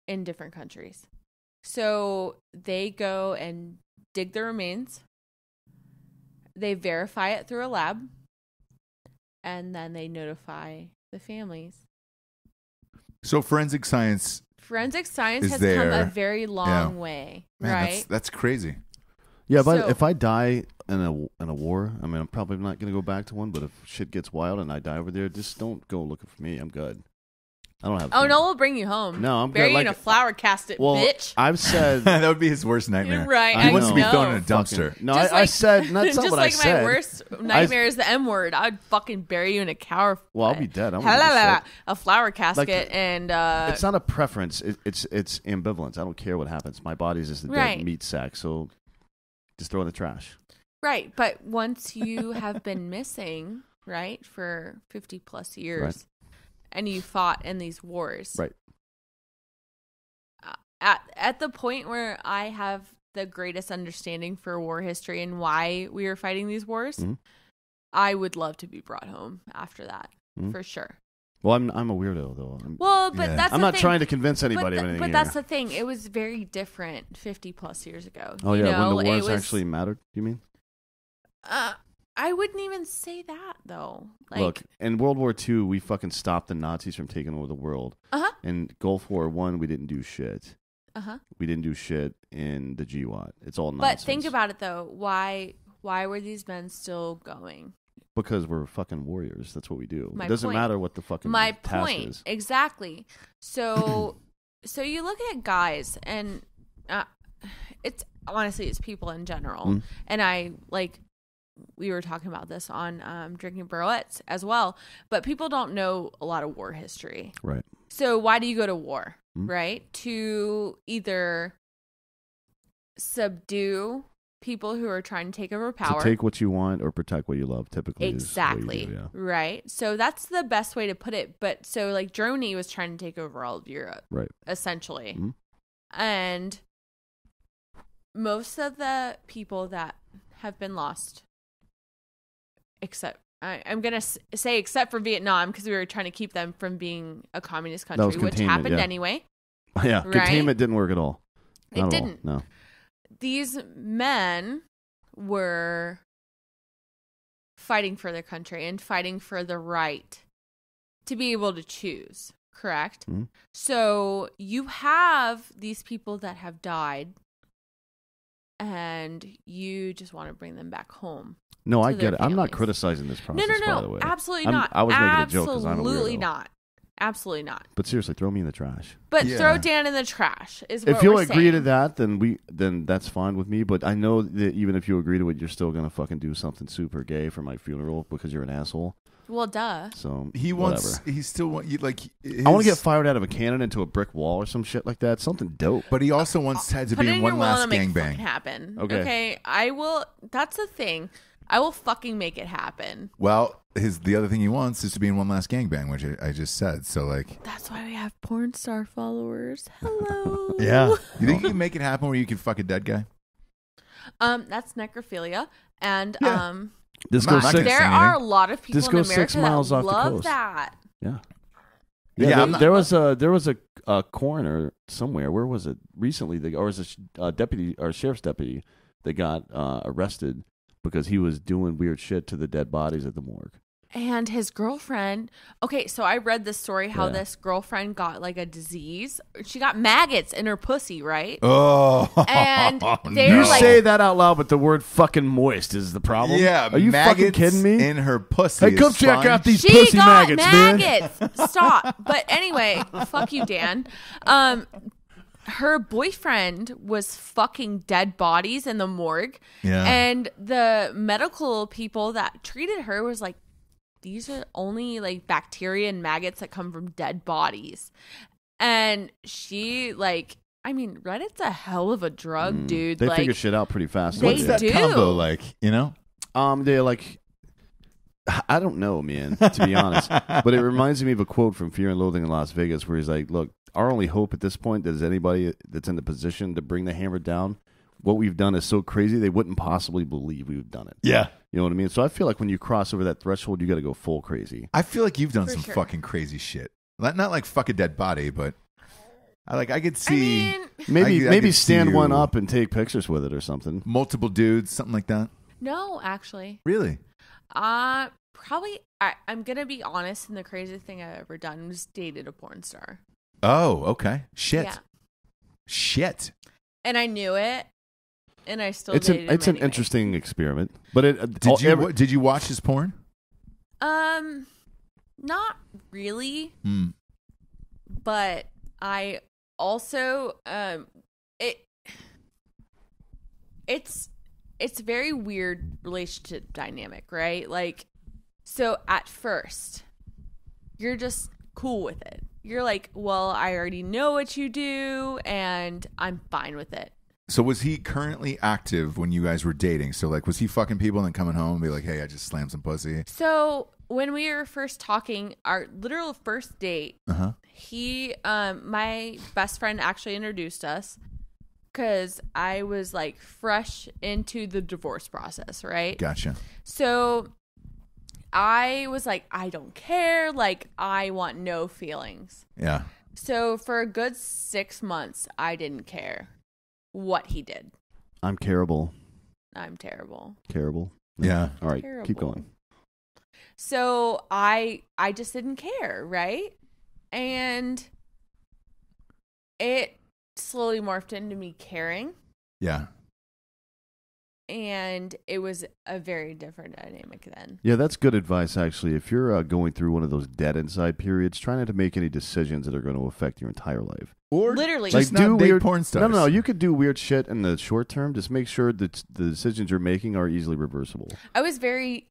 In different countries. So they go and dig the remains. They verify it through a lab. And then they notify the families. So forensic science. Forensic science has come a very long way. Man, right? That's crazy. Yeah, but if I die in a war, I mean, I'm probably not going to go back to one. But if shit gets wild and I die over there, just don't go looking for me. I'm good. I don't have. Oh, no, we'll bring you home. No, I'm burying a flower casket, bitch. I've said that would be his worst nightmare. You're right. He wants to be thrown in a dumpster. Fucking, no, I said not something. Just like I said. My worst nightmare is the M word. I'd fucking bury you in a cow. Well, I'll be dead. A flower casket, and it's not a preference. It's ambivalence. I don't care what happens. My body's just a dead meat sack. So just throw in the trash. Right, but once you have been missing, right, for 50+ years. Right. And you fought in these wars. Right. at the point where I have the greatest understanding for war history and why we are fighting these wars, mm-hmm. I would love to be brought home after that, mm-hmm. for sure. Well, I'm a weirdo though. I'm not trying to convince anybody of anything. But that's the thing. It was very different 50 plus years ago. Oh yeah, when the wars actually mattered. You mean? I wouldn't even say that though. Like, look, in World War II, we fucking stopped the Nazis from taking over the world. Uh-huh. In Gulf War I, we didn't do shit. Uh-huh. We didn't do shit in the GWAT. It's all nonsense. But think about it though. Why were these men still going? Because we're fucking warriors. That's what we do. It doesn't matter what the fucking task is. Exactly. So you look at guys, and it's honestly, it's people in general. Mm. And we were talking about this on Drinking Broettes as well, but people don't know a lot of war history. Right. So why do you go to war? Mm. Right. To either subdue people who are trying to take over power. So take what you want or protect what you love, typically. Exactly. Do, yeah. Right. So that's the best way to put it. But so like Germany was trying to take over all of Europe. Right. Essentially. Mm-hmm. And most of the people that have been lost, except for Vietnam, because we were trying to keep them from being a communist country, which happened anyway. Yeah. Right? Containment didn't work at all. Not at all. No. These men were fighting for their country and fighting for the right to be able to choose, correct? Mm-hmm. So you have these people that have died, and you just want to bring them back home. No, I get it. I'm not criticizing this process, by the way. Absolutely not. I was making a joke because I'm a weirdo. Absolutely not. Absolutely not. But seriously, throw me in the trash. But throw Dan in the trash is what we're saying. If you agree to that, then that's fine with me. But I know that even if you agree to it, you're still going to fucking do something super gay for my funeral because you're an asshole. Well, duh. So he wants. Whatever. He still wants. Like I want to get fired out of a cannon into a brick wall or some shit like that. Something dope. But he also wants Ted to be in one last gangbang. Happen. Okay. I will. That's the thing. I will fucking make it happen. Well, the other thing he wants is to be in one last gangbang, which I just said. So like that's why we have porn star followers. Hello. Yeah. You think you can make it happen where you can fuck a dead guy? That's necrophilia, and there are a lot of people in America that love that. Yeah. Yeah, there was a coroner somewhere. Where was it recently? Or was a deputy or sheriff's deputy that got arrested. Because he was doing weird shit to the dead bodies at the morgue. And his girlfriend. Okay, so I read this story how this girlfriend got like a disease. She got maggots in her pussy, right? Oh. And you say that out loud, but the word fucking moist is the problem. Yeah. Are you fucking kidding me? In her pussy. Hey, come check out these pussy maggots, man. She got maggots. Stop. But anyway, fuck you, Dan. Her boyfriend was fucking dead bodies in the morgue. Yeah. And the medical people that treated her was like, these are only like bacteria and maggots that come from dead bodies. And she Reddit's a hell of a drug, dude. They figure shit out pretty fast. What's that combo like, you know? They're like, I don't know, man, to be honest. But it reminds me of a quote from Fear and Loathing in Las Vegas where he's like, look, our only hope at this point is anybody that's in the position to bring the hammer down, what we've done is so crazy they wouldn't possibly believe we've done it. Yeah. You know what I mean? So I feel like when you cross over that threshold, you got to go full crazy. I feel like you've done some fucking crazy shit. Not like fuck a dead body, but I could see. I mean, maybe stand one up and take pictures with it or something. Multiple dudes, something like that. No, actually. Really? Probably. I'm going to be honest, and the craziest thing I've ever done was dated a porn star. Oh, okay. Shit. Yeah. Shit. And I knew it, and I still dated him. It's an interesting experiment. But did you watch his porn? Not really. Mm. But I also it's very weird relationship dynamic, right? Like, so at first you're just cool with it. You're like, well, I already know what you do, and I'm fine with it. So was he currently active when you guys were dating? So, like, was he fucking people and then coming home and be like, hey, I just slammed some pussy? So when we were first talking, our literal first date, He, my best friend actually introduced us because I was like fresh into the divorce process, right? Gotcha. So I was like, I don't care. Like, I want no feelings. Yeah. So for a good 6 months, I didn't care what he did. I'm terrible. I'm terrible. Terrible. Yeah. All right. Terrible. Keep going. So I just didn't care, right? And it slowly morphed into me caring. Yeah. And it was a very different dynamic then. Yeah, that's good advice, actually. If you're going through one of those dead inside periods, try not to make any decisions that are going to affect your entire life. Or literally, like, just not date porn stars. No, you could do weird shit in the short term. Just make sure that the decisions you're making are easily reversible. I was very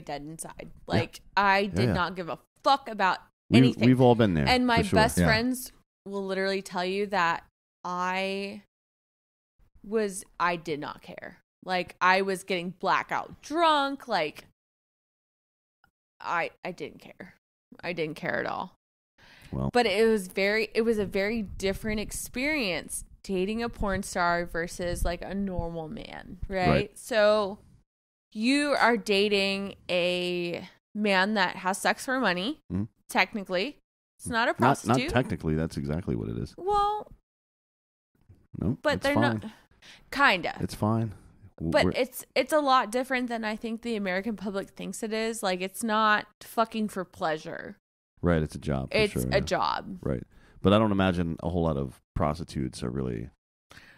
dead inside. Like, yeah. I did not give a fuck about anything. We've all been there. And my best friends will literally tell you that I did not care. Like, I was getting blackout drunk. Like, I didn't care. I didn't care at all. Well, but it was a very different experience dating a porn star versus like a normal man, right? So you are dating a man that has sex for money. Mm-hmm. Technically, it's not a prostitute. Not technically. That's exactly what it is. Well, no, but they're fine. Not. Kinda. It's fine. But it's a lot different than I think the American public thinks it is. Like, it's not fucking for pleasure. Right. It's a job. It's a job. Right. But I don't imagine a whole lot of prostitutes are really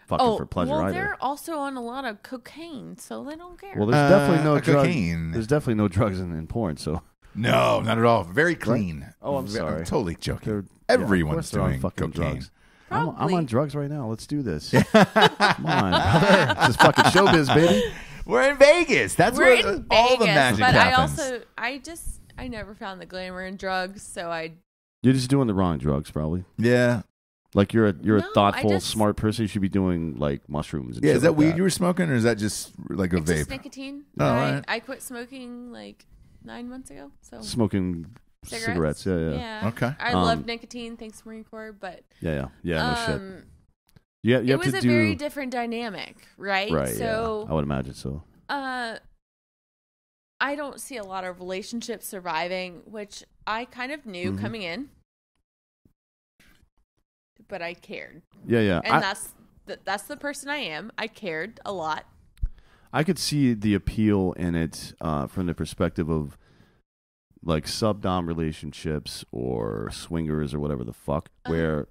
fucking for pleasure either. Well, they're also on a lot of cocaine, so they don't care. Well, there's definitely no cocaine. There's definitely no drugs in porn, so. No, not at all. Very clean. Right? Oh, I'm sorry. I'm totally joking. Everyone's doing fucking cocaine. Drugs. I'm on drugs right now. Let's do this. Come on. This is fucking showbiz, baby. We're in Vegas. That's where all the magic happens. But I never found the glamour in drugs, so You're just doing the wrong drugs, probably. Yeah. Like, you're a thoughtful, smart person. You should be doing, like, mushrooms and shit. Yeah, is that weed you were smoking, or is that just, like, a vape? Just nicotine. Oh, right. I quit smoking, like, 9 months ago. So smoking... Cigarettes, yeah. Okay. I love nicotine. Thanks, Marine Corps, but yeah, no shit. Yeah, it was a very different dynamic, right? Right. So yeah. I would imagine so. I don't see a lot of relationships surviving, which I kind of knew coming in, but I cared. Yeah. And that's the person I am. I cared a lot. I could see the appeal in it from the perspective of. Like sub-dom relationships or swingers or whatever the fuck, where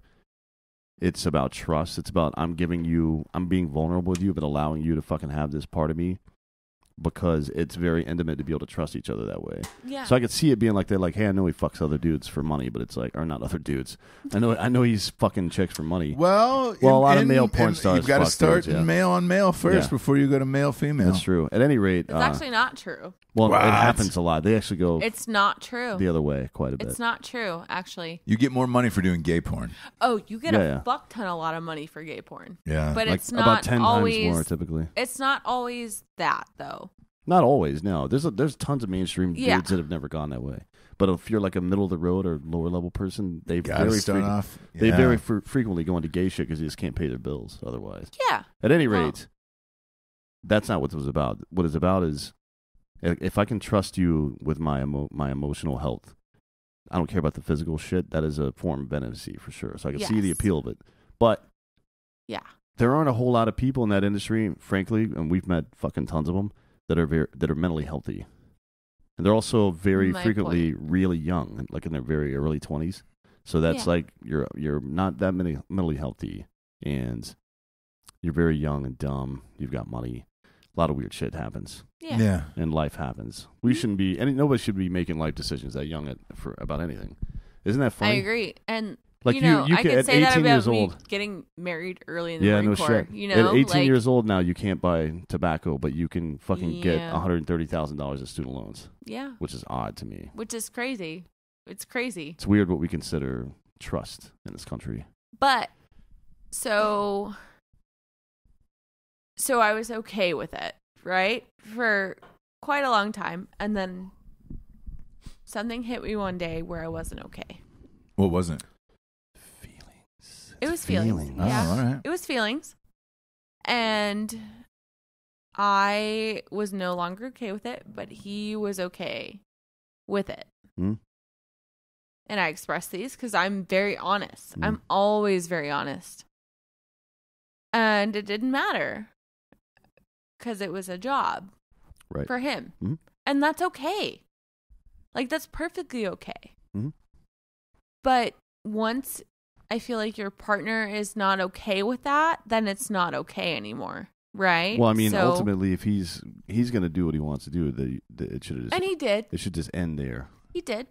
it's about trust. It's about I'm being vulnerable with you, but allowing you to fucking have this part of me because it's very intimate to be able to trust each other that way. Yeah. So I could see it being like, they're like, hey, I know he fucks other dudes for money, but it's like, or not other dudes. I know he's fucking chicks for money. Well, a lot of male porn stars. You've got to start male on male first before you go to male female. That's true. At any rate. It's actually not true. Well, it happens a lot. They actually go. It's not true. The other way quite a bit. It's not true, actually. You get more money for doing gay porn. Oh, you get a fuck ton, a lot of money for gay porn. Yeah, but like, it's not about 10 always, times more typically. It's not always that though. Not always. No, there's tons of mainstream dudes that have never gone that way. But if you're like a middle of the road or lower level person, they very frequently go into gay shit because they just can't pay their bills otherwise. Yeah. At any rate, that's not what it was about. What it's about is. If I can trust you with my emotional health, I don't care about the physical shit. That is a form of benefit for sure. So I can see the appeal of it. But there aren't a whole lot of people in that industry, frankly, and we've met fucking tons of them, that are mentally healthy. And they're also very frequently really young, like in their very early 20s. So that's like you're not that many mentally healthy, and you're very young and dumb. You've got money. A lot of weird shit happens. Yeah. And life happens. We shouldn't be, and nobody should be making life decisions that young about anything. Isn't that funny? I agree. And like you can at say 18 that about years old, me getting married early in the Marine Corps. Shit. You know, at 18 years old now, you can't buy tobacco, but you can fucking get $130,000 of student loans. Yeah. Which is odd to me. Which is crazy. It's crazy. It's weird what we consider trust in this country. But, so I was okay with it, right? For quite a long time. And then something hit me one day where I wasn't okay. What wasn't? It was feelings. Oh, yeah. All right. It was feelings. And I was no longer okay with it, but he was okay with it. Mm. And I express these because I'm very honest. Mm. I'm always very honest. And it didn't matter because it was a job for him. Mm. And that's okay. Like, that's perfectly okay. Mm. But once I feel like your partner is not okay with that, then it's not okay anymore. Right. Well, I mean, so, ultimately, if he's going to do what he wants to do, it should have just, and he did. It should just end there. He did.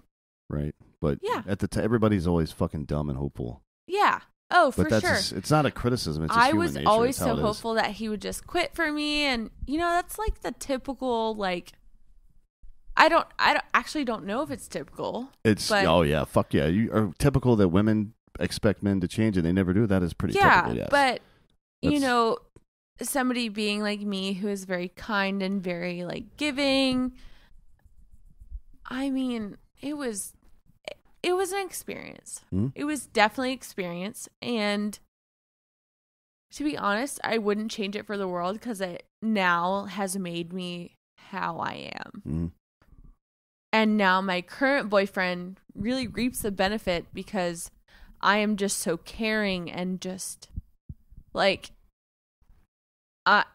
Right. But yeah, at the everybody's always fucking dumb and hopeful. Yeah. Oh, but for that's sure. It's not a criticism. It's just human nature. I was always so hopeful that he would just quit for me, and you know, that's like the typical like. I don't actually don't know if it's typical. It's oh yeah, fuck yeah, you are typical that women expect men to change and they never do. That is pretty typical. Yeah, but you know. Somebody being like me who is very kind and very like giving. I mean, it was an experience. Mm-hmm. It was definitely an experience. And to be honest, I wouldn't change it for the world because it now has made me how I am. Mm-hmm. And now my current boyfriend really reaps the benefit because I am just so caring and just like,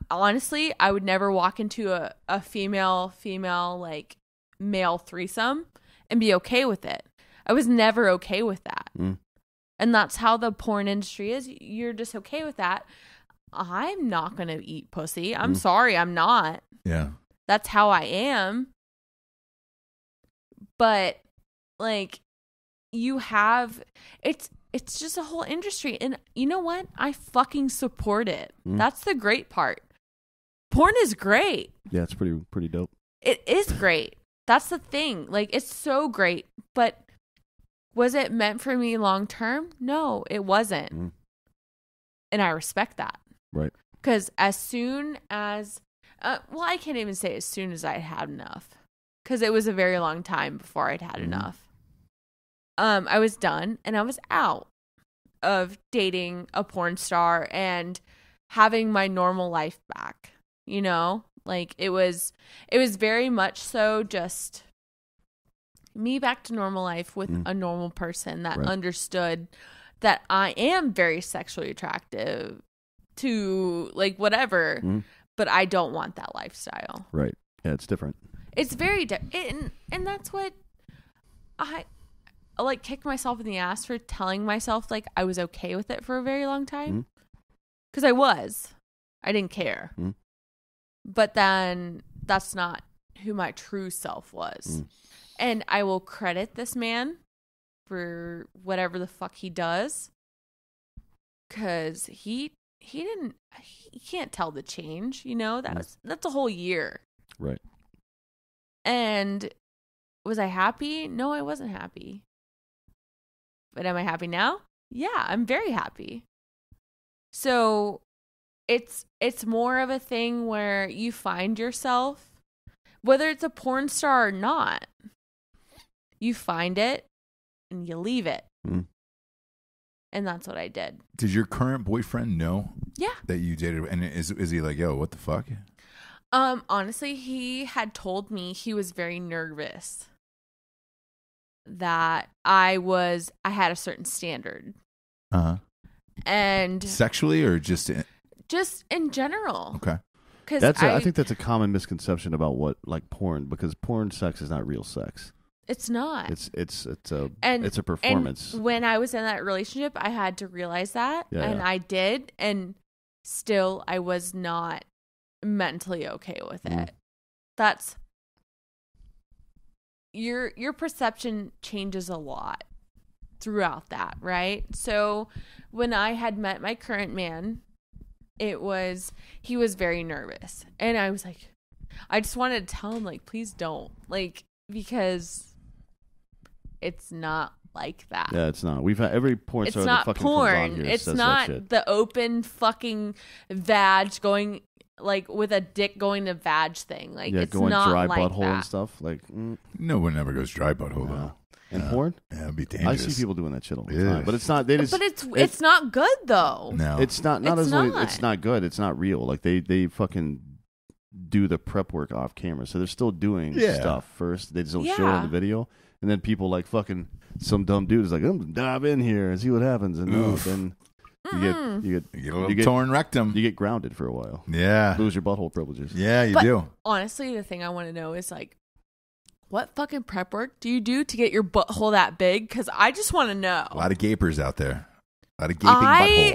honestly, I would never walk into a female like male threesome and be okay with it. I was never okay with that. Mm. And that's how the porn industry is. You're just okay with that. I'm not going to eat pussy. I'm sorry. I'm not. Yeah. That's how I am. But like you have, it's just a whole industry. And you know what? I fucking support it. Mm. That's the great part. Porn is great. Yeah, it's pretty dope. It is great. That's the thing. Like, it's so great. But was it meant for me long term? No, it wasn't. Mm. And I respect that. Right. Because as soon as... well, I can't even say as soon as I had enough. Because it was a very long time before I'd had enough. I was done and I was out of dating a porn star and having my normal life back, you know, like it was very much so just me back to normal life with a normal person that understood that I am very sexually attractive to like whatever, but I don't want that lifestyle. Right. Yeah. It's different. It's very different. And that's what I like kicked myself in the ass for telling myself like I was okay with it for a very long time because I didn't care. Mm. But then that's not who my true self was. Mm. And I will credit this man for whatever the fuck he does because he can't tell the change, you know, that's a whole year. Right. And was I happy? No, I wasn't happy. But am I happy now? Yeah, I'm very happy. So it's more of a thing where you find yourself, whether it's a porn star or not, you find it and you leave it. Mm. And that's what I did. Did your current boyfriend know that you dated? And is he like, yo, what the fuck? Honestly, he had told me he was very nervous that I had a certain standard. Uh-huh. And sexually or just in general. Okay. Cuz I think that's a common misconception about what like porn, because porn sex is not real sex. It's not. It's a performance. And when I was in that relationship, I had to realize that I did, and still I was not mentally okay with it. That's your perception changes a lot throughout that, right? So when I had met my current man, he was very nervous. And I was like, I just wanted to tell him, like, please don't. Like, because it's not like that. Yeah, it's not. We've had every porn. It's not fucking porn. It's not the open fucking vag going, like, with a dick going to vag thing. Like, it's not like that. Going dry butthole and stuff. Like, no one ever goes dry butthole, though. And porn? That would be dangerous. I see people doing that shit all the time. But it's not. They just, but it's not good, though. No. It's not. It's not good. It's not real. Like, they fucking do the prep work off camera. So they're still doing stuff first. They just don't show it on the video. And then people, like, fucking some dumb dude is like, I'm going to dive in here and see what happens. And then you get a little torn rectum. You get grounded for a while. Yeah. Lose your butthole privileges. Yeah, you do. Honestly, the thing I want to know is, like, what fucking prep work do you do to get your butthole that big? Because I just want to know. A lot of gapers out there. A lot of gaping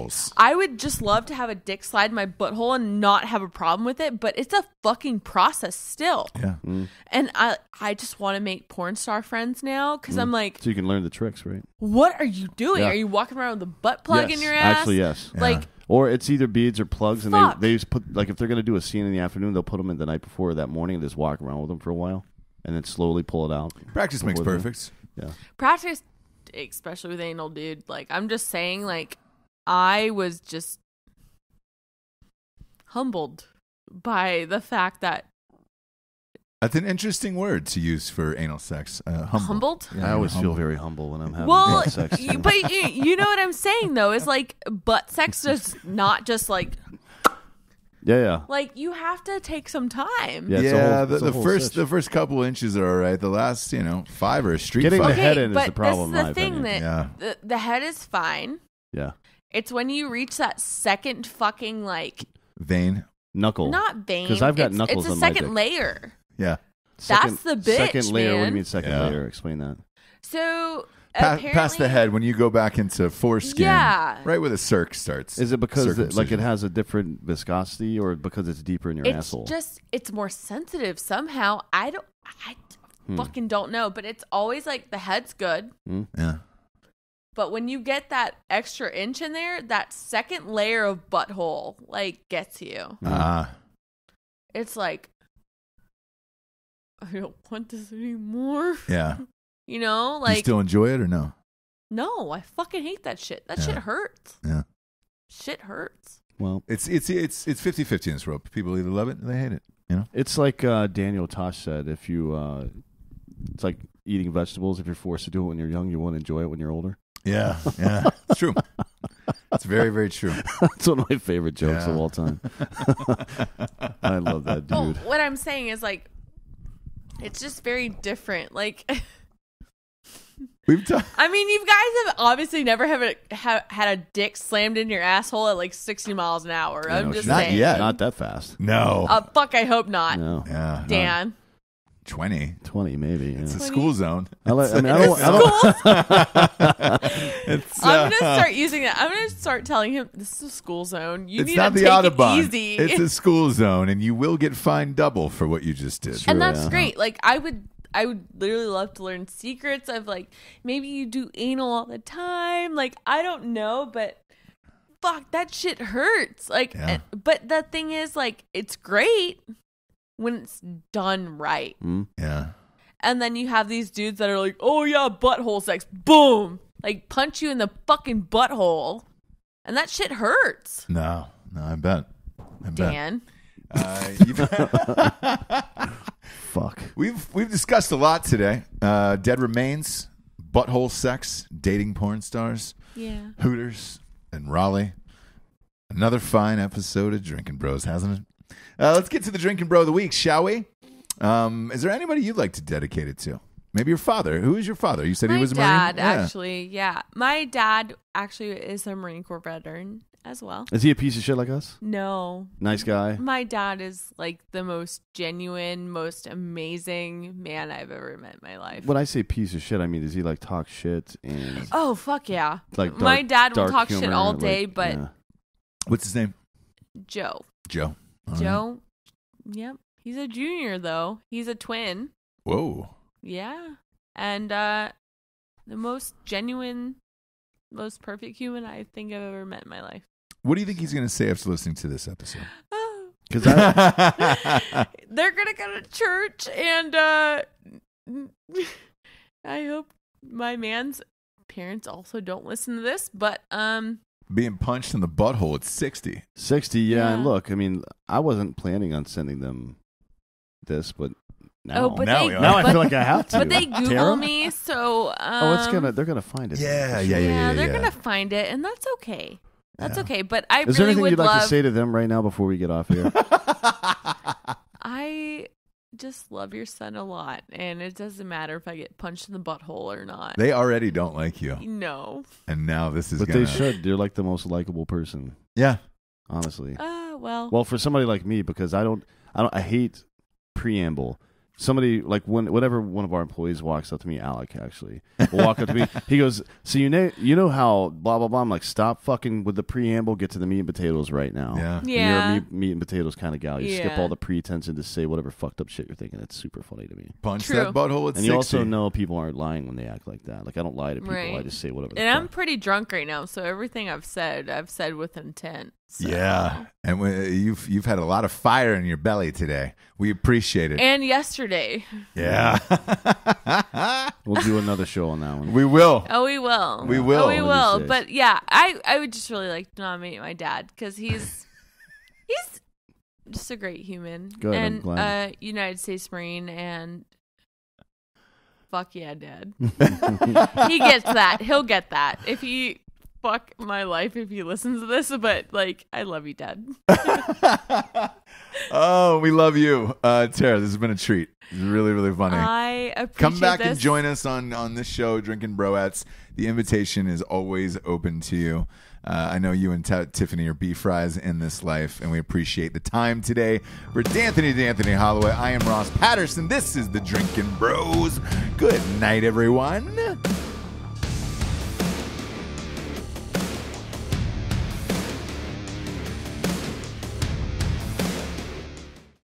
buttholes. I would just love to have a dick slide in my butthole and not have a problem with it, but it's a fucking process still. Yeah. Mm. And I just want to make porn star friends now because I'm like. So you can learn the tricks, right? What are you doing? Yeah. Are you walking around with a butt plug in your ass? Actually, yes. Like. Yeah. Or it's either beads or plugs, and they just put, like, if they're going to do a scene in the afternoon, they'll put them in the night before or that morning and just walk around with them for a while. And then slowly pull it out. Practice makes perfect. Yeah. Practice, especially with anal, dude. Like, I'm just saying, like, I was just humbled by the fact that. That's an interesting word to use for anal sex. Humbled? Yeah, I always feel very humble when I'm having butt sex. Well, but you know what I'm saying, though, is, like, butt sex is not just, like. Yeah, yeah. Like, you have to take some time. Yeah, the first couple inches are all right. The last, you know, five are a street fight. Getting the head in is the problem. This is the thing the head is fine. Yeah. It's when you reach that second fucking, like. Vein? Knuckle. Not vein. Because I've got knuckles on my dick. It's a second layer. Yeah. That's the bitch, second layer. Man. What do you mean second layer? Explain that. So. Past the head, when you go back into foreskin, right where the circ starts. Is it because like it has a different viscosity, or because it's deeper in your asshole? It's just more sensitive somehow. I fucking don't know, but it's always like the head's good. Yeah. But when you get that extra inch in there, that second layer of butthole like gets you. It's like I don't want this anymore. Yeah. You know, like. You still enjoy it or no? No, I fucking hate that shit. That shit hurts. Yeah. Shit hurts. Well, it's 50-50 in this world. People either love it or they hate it, you know? It's like Daniel Tosh said, if you it's like eating vegetables. If you're forced to do it when you're young, you won't enjoy it when you're older. Yeah, yeah. It's true. It's very, very true. It's one of my favorite jokes of all time. I love that dude. Well, what I'm saying is, like, it's just very different. Like. I mean, you guys have obviously never had a dick slammed in your asshole at like 60 miles an hour. I'm just saying. Not yet. Not that fast. No. Fuck, I hope not. No. Yeah. Dan. 20 maybe. Yeah. It's a school zone. I'm gonna start using that. I'm gonna start telling him this is a school zone. You need to take Autobahn. It easy. It's a school zone, and you will get fined double for what you just did. Sure, and that's great. Like I would literally love to learn secrets of, like, maybe you do anal all the time. Like, I don't know, but fuck, that shit hurts. Like, but the thing is, like, it's great when it's done right. Yeah. And then you have these dudes that are like, oh, yeah, butthole sex. Boom. Like, punch you in the fucking butthole. And that shit hurts. No, I bet. Dan. Fuck. We've discussed a lot today. Dead remains, butthole sex, dating porn stars, Hooters, and Raleigh. Another fine episode of Drinking Bros, hasn't it? Let's get to the Drinking Bro of the Week, shall we? Is there anybody you'd like to dedicate it to? Maybe your father. Who is your father? You said he was a Marine. My dad, actually. Yeah. My dad actually is a Marine Corps veteran. As well. Is he a piece of shit like us? No. Nice guy. My dad is like the most genuine, most amazing man I've ever met in my life. When I say piece of shit, I mean, does he like talk shit? And oh, fuck yeah. Like dark, my dad will talk shit all day, like, but. Yeah. What's his name? Joe. Joe. Right. Yep. He's a junior, though. He's a twin. Whoa. Yeah. And the most genuine, most perfect human I think I've ever met in my life. What do you think he's going to say after listening to this episode? Because they're going to go to church, and I hope my man's parents also don't listen to this. But being punched in the butthole at 60, yeah. And look, I mean, I wasn't planning on sending them this, but No. Oh, but now they, now I feel like I have to. But they Google Tara? Me, so they're gonna find it. Yeah. They're gonna find it, and that's okay. That's okay. But I is really there anything would you'd like to say to them right now before we get off here? I just love your son a lot, and it doesn't matter if I get punched in the butthole or not. They already don't like you. No. And now this is. But they should. You're like the most likable person. Yeah. Honestly. Well, for somebody like me, because I hate preamble. Somebody like whenever one of our employees walks up to me, Alec actually will walk up to me. He goes, "So you know how blah blah blah." I'm like, "Stop fucking with the preamble. Get to the meat and potatoes right now." Yeah. You're a meat and potatoes kind of gal. You skip all the pretense and just say whatever fucked up shit you're thinking. It's super funny to me. Punch that butthole at 60. And you also know people aren't lying when they act like that. Like I don't lie to people. Right. I just say whatever. And I'm pretty drunk right now, so everything I've said with intent. So. Yeah, and you've had a lot of fire in your belly today. We appreciate it. And yesterday. Yeah. We'll do another show on that one. We will. Oh, we will. We will. Oh, we will. But yeah, I would just really like to nominate my dad because he's just a great human. Good. And I'm glad. United States Marine and. Fuck yeah, Dad. He gets that. He'll get that if he. Fuck my life if you listen to this, but like I love you, Dad. Oh, we love you, Tara. This has been a treat. It's really, really funny. I appreciate come back this. And join us on this show, Drinkin' Broettes. The invitation is always open to you. I know you and Tiffany are beef fries in this life, and we appreciate the time today. For D'Anthony Holloway, I am Ross Patterson. This is the Drinkin' Bros. Good night, everyone.